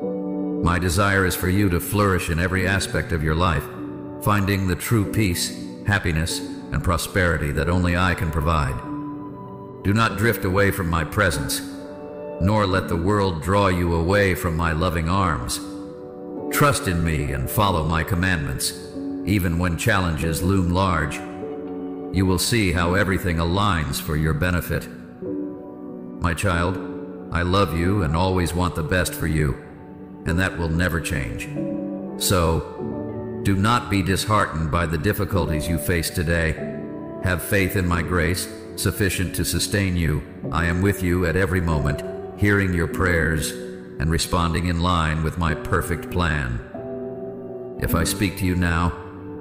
My desire is for you to flourish in every aspect of your life, finding the true peace, happiness, and prosperity that only I can provide. Do not drift away from my presence, nor let the world draw you away from my loving arms. Trust in me and follow my commandments, even when challenges loom large. You will see how everything aligns for your benefit. My child, I love you and always want the best for you, and that will never change. So, do not be disheartened by the difficulties you face today. Have faith in my grace, sufficient to sustain you. I am with you at every moment, hearing your prayers and responding in line with my perfect plan. If I speak to you now,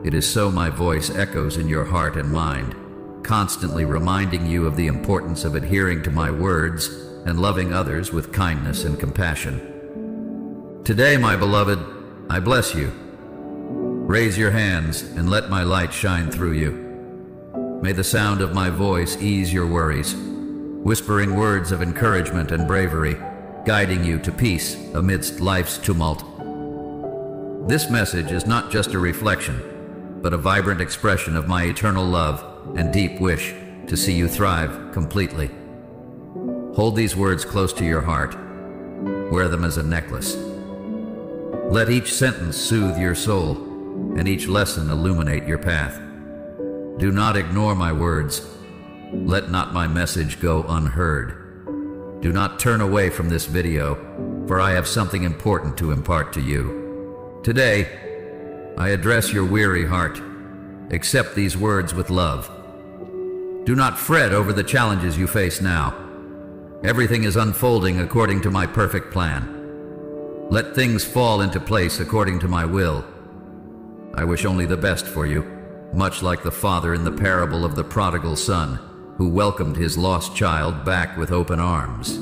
it is so my voice echoes in your heart and mind, constantly reminding you of the importance of adhering to my words and loving others with kindness and compassion. Today, my beloved, I bless you. Raise your hands and let my light shine through you. May the sound of my voice ease your worries, whispering words of encouragement and bravery, guiding you to peace amidst life's tumult. This message is not just a reflection, but a vibrant expression of my eternal love and deep wish to see you thrive completely. Hold these words close to your heart. Wear them as a necklace. Let each sentence soothe your soul, and each lesson illuminate your path. Do not ignore my words. Let not my message go unheard. Do not turn away from this video, for I have something important to impart to you. Today, I address your weary heart. Accept these words with love. Do not fret over the challenges you face now. Everything is unfolding according to my perfect plan. Let things fall into place according to my will. I wish only the best for you, much like the father in the parable of the prodigal son, who welcomed his lost child back with open arms.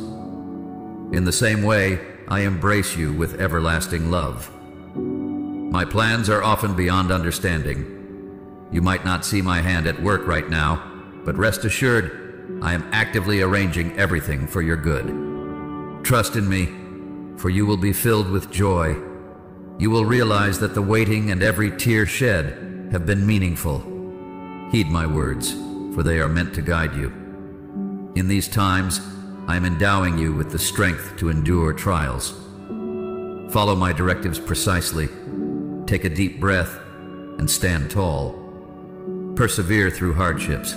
In the same way, I embrace you with everlasting love. My plans are often beyond understanding, You might not see my hand at work right now, but rest assured, I am actively arranging everything for your good. Trust in me, for you will be filled with joy. You will realize that the waiting and every tear shed have been meaningful. Heed my words, for they are meant to guide you. In these times, I am endowing you with the strength to endure trials. Follow my directives precisely. Take a deep breath and stand tall. Persevere through hardships,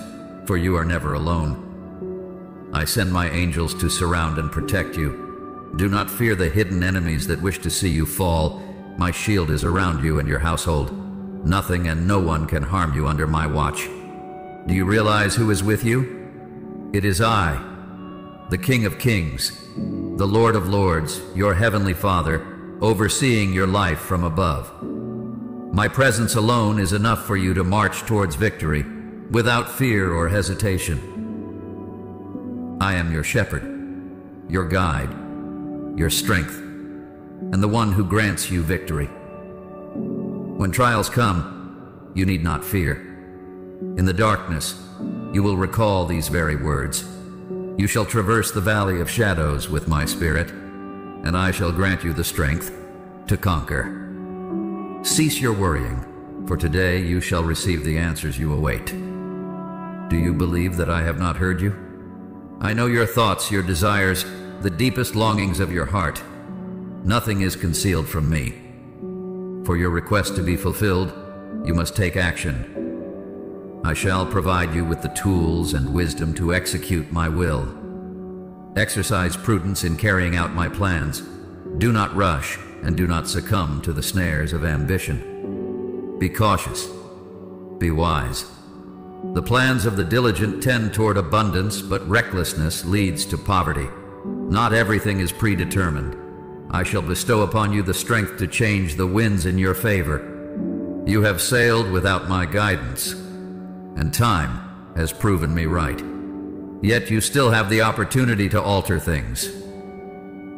for you are never alone. I send my angels to surround and protect you. Do not fear the hidden enemies that wish to see you fall. My shield is around you and your household. Nothing and no one can harm you under my watch. Do you realize who is with you? It is I, the King of Kings, the Lord of Lords, your Heavenly Father, overseeing your life from above. My presence alone is enough for you to march towards victory, without fear or hesitation. I am your shepherd, your guide, your strength, and the one who grants you victory. When trials come, you need not fear. In the darkness, you will recall these very words. You shall traverse the valley of shadows with my spirit, and I shall grant you the strength to conquer. Cease your worrying, for today you shall receive the answers you await. Do you believe that I have not heard you? I know your thoughts, your desires, the deepest longings of your heart. Nothing is concealed from me. For your request to be fulfilled, you must take action. I shall provide you with the tools and wisdom to execute my will. Exercise prudence in carrying out my plans. Do not rush, and do not succumb to the snares of ambition. Be cautious. Be wise. The plans of the diligent tend toward abundance, but recklessness leads to poverty. Not everything is predetermined. I shall bestow upon you the strength to change the winds in your favor. You have sailed without my guidance, and time has proven me right. Yet you still have the opportunity to alter things.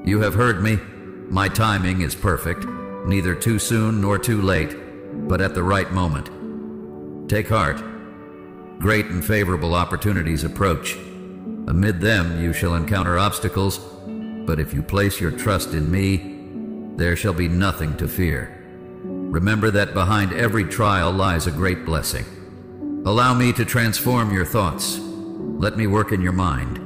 You have heard me. My timing is perfect, neither too soon nor too late, but at the right moment. Take heart. Great and favorable opportunities approach. Amid them you shall encounter obstacles, but if you place your trust in me, there shall be nothing to fear. Remember that behind every trial lies a great blessing. Allow me to transform your thoughts. Let me work in your mind.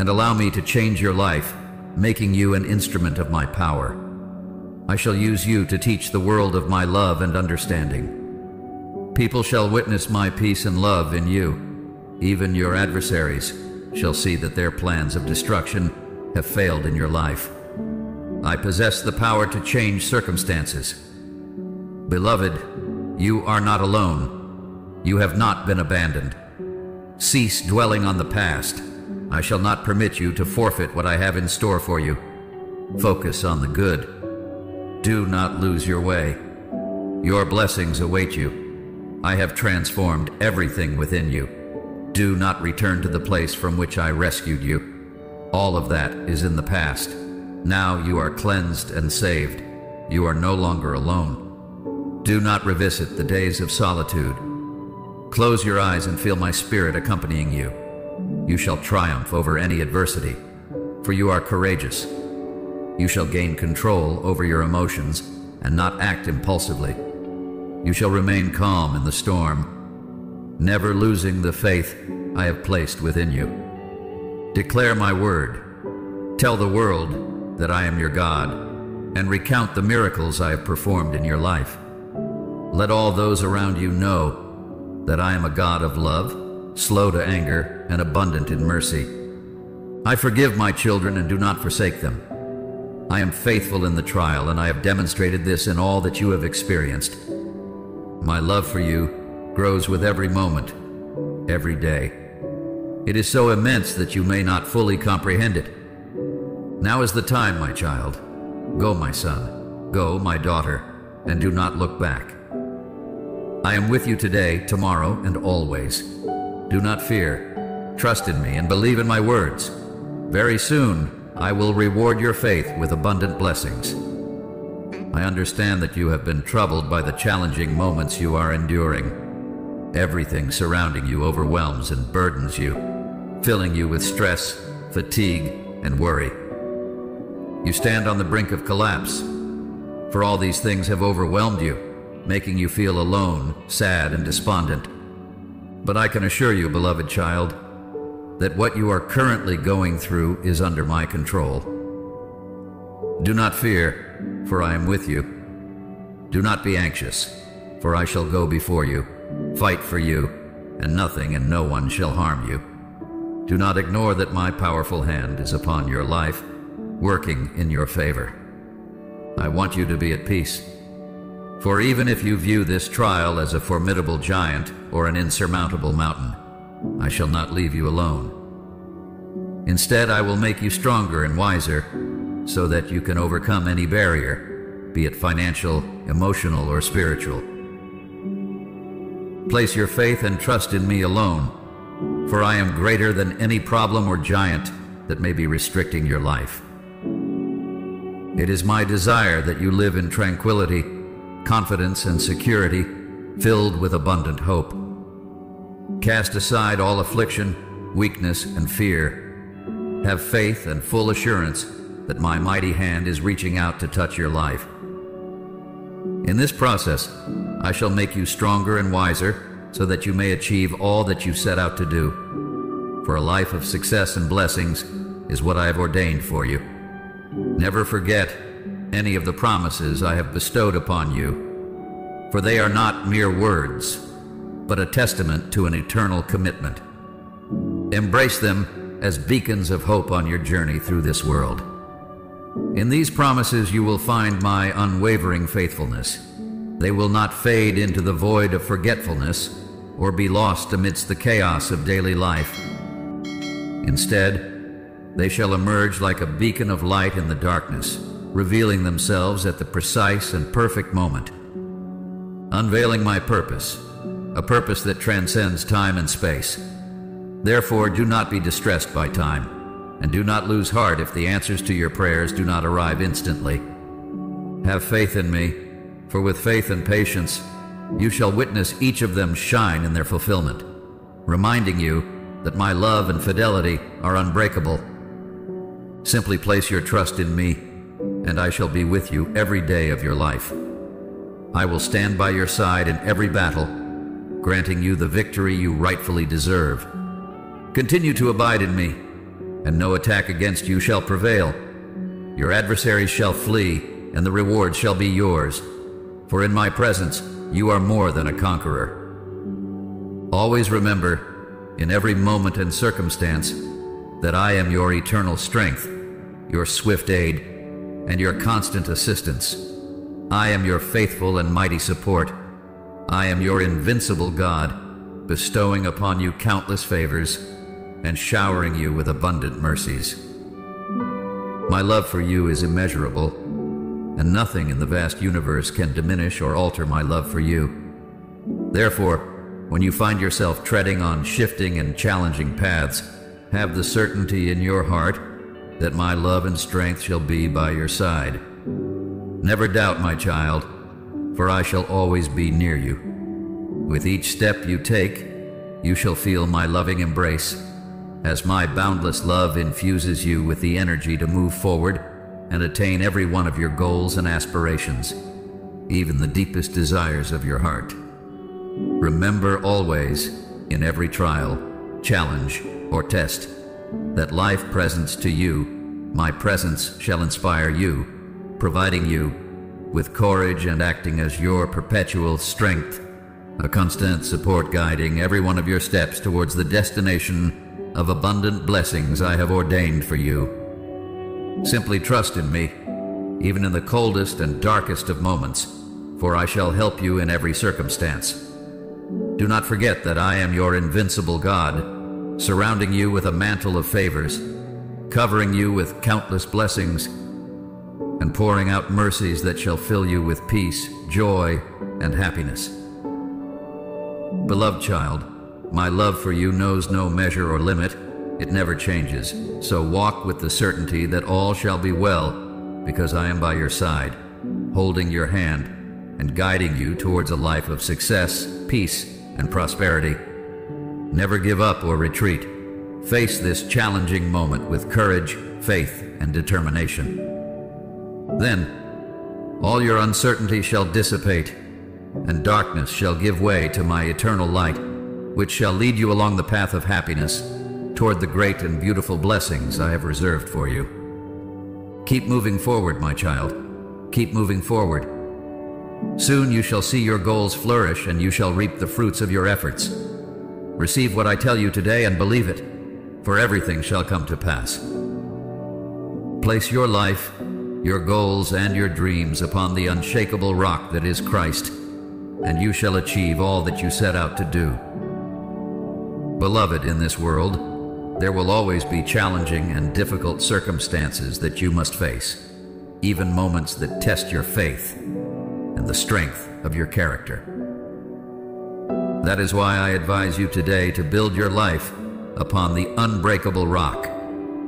And allow me to change your life, making you an instrument of my power. I shall use you to teach the world of my love and understanding. People shall witness my peace and love in you. Even your adversaries shall see that their plans of destruction have failed in your life. I possess the power to change circumstances. Beloved, you are not alone. You have not been abandoned. Cease dwelling on the past. I shall not permit you to forfeit what I have in store for you. Focus on the good. Do not lose your way. Your blessings await you. I have transformed everything within you. Do not return to the place from which I rescued you. All of that is in the past. Now you are cleansed and saved. You are no longer alone. Do not revisit the days of solitude. Close your eyes and feel my spirit accompanying you. You shall triumph over any adversity, for you are courageous. You shall gain control over your emotions and not act impulsively. You shall remain calm in the storm, never losing the faith I have placed within you. Declare my word. Tell the world that I am your God, and recount the miracles I have performed in your life. Let all those around you know that I am a God of love, slow to anger, and abundant in mercy. I forgive my children and do not forsake them. I am faithful in the trial, and I have demonstrated this in all that you have experienced. My love for you grows with every moment, every day. It is so immense that you may not fully comprehend it. Now is the time, my child. Go, my son. Go, my daughter, and do not look back. I am with you today, tomorrow, and always. Do not fear. Trust in me and believe in my words. Very soon, I will reward your faith with abundant blessings. I understand that you have been troubled by the challenging moments you are enduring. Everything surrounding you overwhelms and burdens you, filling you with stress, fatigue, and worry. You stand on the brink of collapse, for all these things have overwhelmed you, making you feel alone, sad, and despondent. But I can assure you, beloved child, that what you are currently going through is under my control. Do not fear, for I am with you. Do not be anxious, for I shall go before you, fight for you, and nothing and no one shall harm you. Do not ignore that my powerful hand is upon your life, working in your favor. I want you to be at peace. For even if you view this trial as a formidable giant or an insurmountable mountain, I shall not leave you alone. Instead, I will make you stronger and wiser so that you can overcome any barrier, be it financial, emotional, or spiritual. Place your faith and trust in me alone, for I am greater than any problem or giant that may be restricting your life. It is my desire that you live in tranquility, confidence and security, filled with abundant hope. Cast aside all affliction, weakness, and fear. Have faith and full assurance that my mighty hand is reaching out to touch your life. In this process, I shall make you stronger and wiser so that you may achieve all that you set out to do. For a life of success and blessings is what I have ordained for you. Never forget any of the promises I have bestowed upon you, for they are not mere words, but a testament to an eternal commitment. Embrace them as beacons of hope on your journey through this world. In these promises you will find my unwavering faithfulness. They will not fade into the void of forgetfulness or be lost amidst the chaos of daily life. Instead, they shall emerge like a beacon of light in the darkness, revealing themselves at the precise and perfect moment, unveiling my purpose, a purpose that transcends time and space. Therefore, do not be distressed by time, and do not lose heart if the answers to your prayers do not arrive instantly. Have faith in me, for with faith and patience, you shall witness each of them shine in their fulfillment, reminding you that my love and fidelity are unbreakable. Simply place your trust in me, and I shall be with you every day of your life. I will stand by your side in every battle, granting you the victory you rightfully deserve. Continue to abide in me, and no attack against you shall prevail. Your adversaries shall flee, and the reward shall be yours, for in my presence you are more than a conqueror. Always remember, in every moment and circumstance, that I am your eternal strength, your swift aid, and your constant assistance. I am your faithful and mighty support. I am your invincible God, bestowing upon you countless favors and showering you with abundant mercies. My love for you is immeasurable, and nothing in the vast universe can diminish or alter my love for you. Therefore, when you find yourself treading on shifting and challenging paths, have the certainty in your heart that my love and strength shall be by your side. Never doubt, my child, for I shall always be near you. With each step you take, you shall feel my loving embrace, as my boundless love infuses you with the energy to move forward and attain every one of your goals and aspirations, even the deepest desires of your heart. Remember always, in every trial, challenge, or test, that life presents to you, my presence shall inspire you, providing you with courage and acting as your perpetual strength, a constant support guiding every one of your steps towards the destination of abundant blessings I have ordained for you. Simply trust in me, even in the coldest and darkest of moments, for I shall help you in every circumstance. Do not forget that I am your invincible God, surrounding you with a mantle of favors, covering you with countless blessings, and pouring out mercies that shall fill you with peace, joy, and happiness. Beloved child, my love for you knows no measure or limit. It never changes. So walk with the certainty that all shall be well, because I am by your side, holding your hand and guiding you towards a life of success, peace, and prosperity. Never give up or retreat. Face this challenging moment with courage, faith, and determination. Then all your uncertainty shall dissipate, and darkness shall give way to my eternal light, which shall lead you along the path of happiness toward the great and beautiful blessings I have reserved for you. Keep moving forward, my child. Keep moving forward. Soon you shall see your goals flourish, and you shall reap the fruits of your efforts. Receive what I tell you today and believe it, for everything shall come to pass. Place your life, your goals, and your dreams upon the unshakable rock that is Christ, and you shall achieve all that you set out to do. Beloved, in this world, there will always be challenging and difficult circumstances that you must face, even moments that test your faith and the strength of your character. That is why I advise you today to build your life upon the unbreakable rock,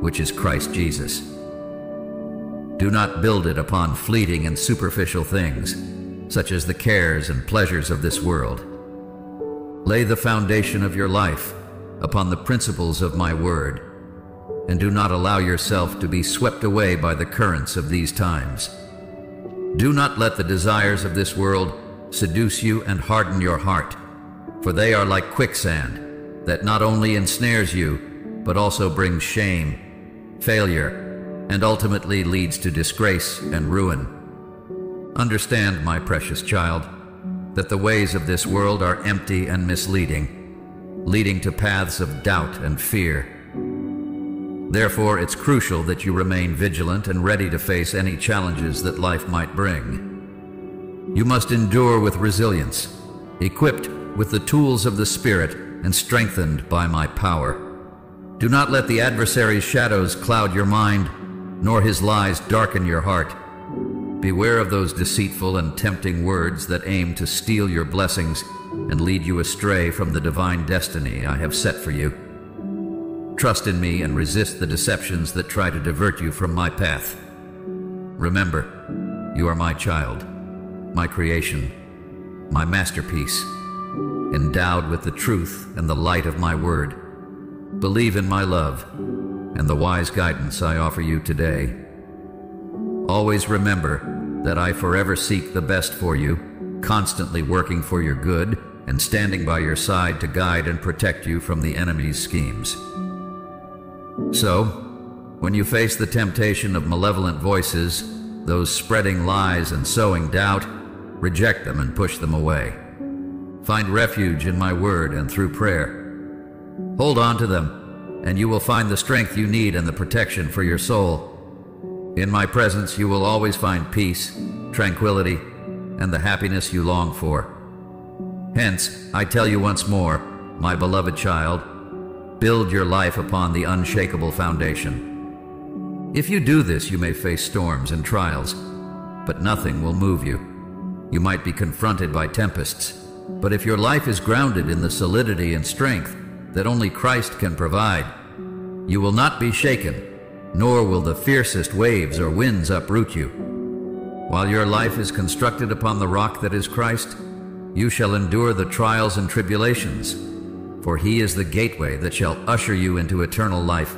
which is Christ Jesus. Do not build it upon fleeting and superficial things, such as the cares and pleasures of this world. Lay the foundation of your life upon the principles of my word, and do not allow yourself to be swept away by the currents of these times. Do not let the desires of this world seduce you and harden your heart, for they are like quicksand that not only ensnares you, but also brings shame, failure, and ultimately leads to disgrace and ruin. Understand, my precious child, that the ways of this world are empty and misleading, leading to paths of doubt and fear. Therefore, it's crucial that you remain vigilant and ready to face any challenges that life might bring. You must endure with resilience, equipped with the tools of the Spirit and strengthened by my power. Do not let the adversary's shadows cloud your mind, nor his lies darken your heart. Beware of those deceitful and tempting words that aim to steal your blessings and lead you astray from the divine destiny I have set for you. Trust in me and resist the deceptions that try to divert you from my path. Remember, you are my child, my creation, my masterpiece, endowed with the truth and the light of my word. Believe in my love and the wise guidance I offer you today. Always remember that I forever seek the best for you, constantly working for your good and standing by your side to guide and protect you from the enemy's schemes. So, when you face the temptation of malevolent voices, those spreading lies and sowing doubt, reject them and push them away. Find refuge in my word and through prayer. Hold on to them, and you will find the strength you need and the protection for your soul. In my presence, you will always find peace, tranquility, and the happiness you long for. Hence, I tell you once more, my beloved child, build your life upon the unshakable foundation. If you do this, you may face storms and trials, but nothing will move you. You might be confronted by tempests, but if your life is grounded in the solidity and strength that only Christ can provide, you will not be shaken, nor will the fiercest waves or winds uproot you. While your life is constructed upon the rock that is Christ, you shall endure the trials and tribulations, for he is the gateway that shall usher you into eternal life,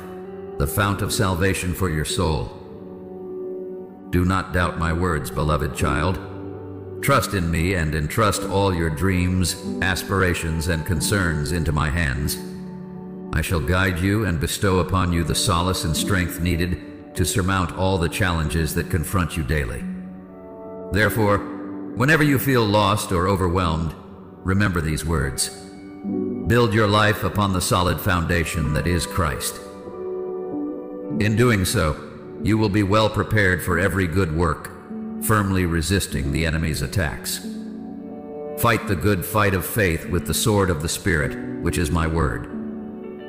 the fount of salvation for your soul. Do not doubt my words, beloved child. Trust in me and entrust all your dreams, aspirations, and concerns into my hands. I shall guide you and bestow upon you the solace and strength needed to surmount all the challenges that confront you daily. Therefore, whenever you feel lost or overwhelmed, remember these words. Build your life upon the solid foundation that is Christ. In doing so, you will be well prepared for every good work, firmly resisting the enemy's attacks. Fight the good fight of faith with the sword of the Spirit, which is my word.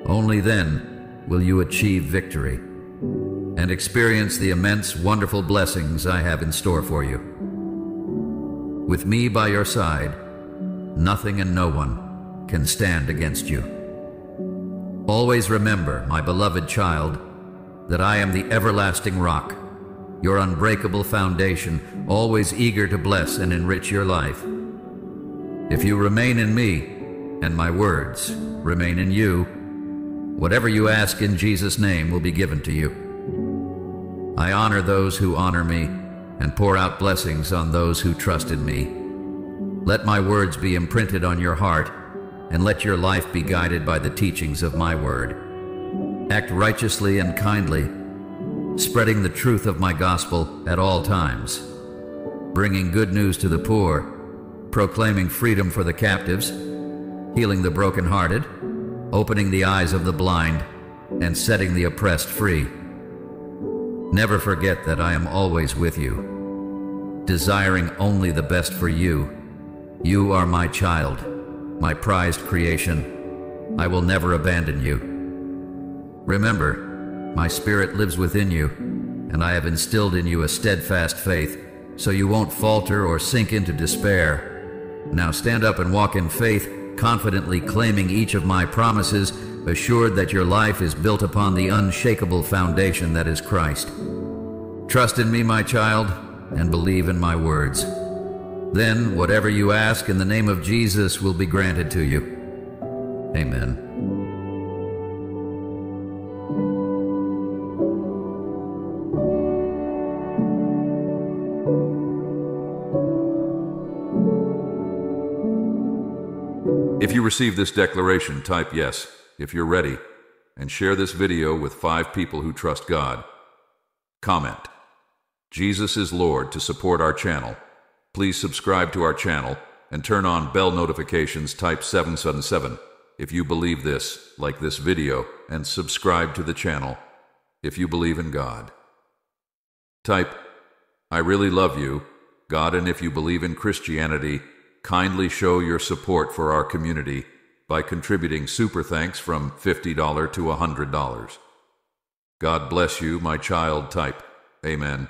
Only then will you achieve victory and experience the immense, wonderful blessings I have in store for you. With me by your side, nothing and no one can stand against you. Always remember, my beloved child, that I am the everlasting rock, your unbreakable foundation, always eager to bless and enrich your life. If you remain in me, and my words remain in you. Whatever you ask in Jesus' name will be given to you. I honor those who honor me and pour out blessings on those who trust in me. Let my words be imprinted on your heart, and let your life be guided by the teachings of my word. Act righteously and kindly, spreading the truth of my gospel at all times, bringing good news to the poor, proclaiming freedom for the captives, healing the brokenhearted, opening the eyes of the blind, and setting the oppressed free. Never forget that I am always with you, desiring only the best for you. You are my child, my prized creation. I will never abandon you. Remember, my spirit lives within you, and I have instilled in you a steadfast faith, so you won't falter or sink into despair. Now stand up and walk in faith, confidently claiming each of my promises, assured that your life is built upon the unshakable foundation that is Christ. Trust in me, my child, and believe in my words. Then whatever you ask in the name of Jesus will be granted to you. Amen. If you receive this declaration, type yes if you're ready, and share this video with 5 people who trust God. Comment, Jesus is Lord, to support our channel. Please subscribe to our channel and turn on bell notifications. Type 777 if you believe this, like this video, and subscribe to the channel if you believe in God. Type, I really love you, God, and if you believe in Christianity, kindly show your support for our community by contributing super thanks from $50 to $100. God bless you, my child. Type, Amen.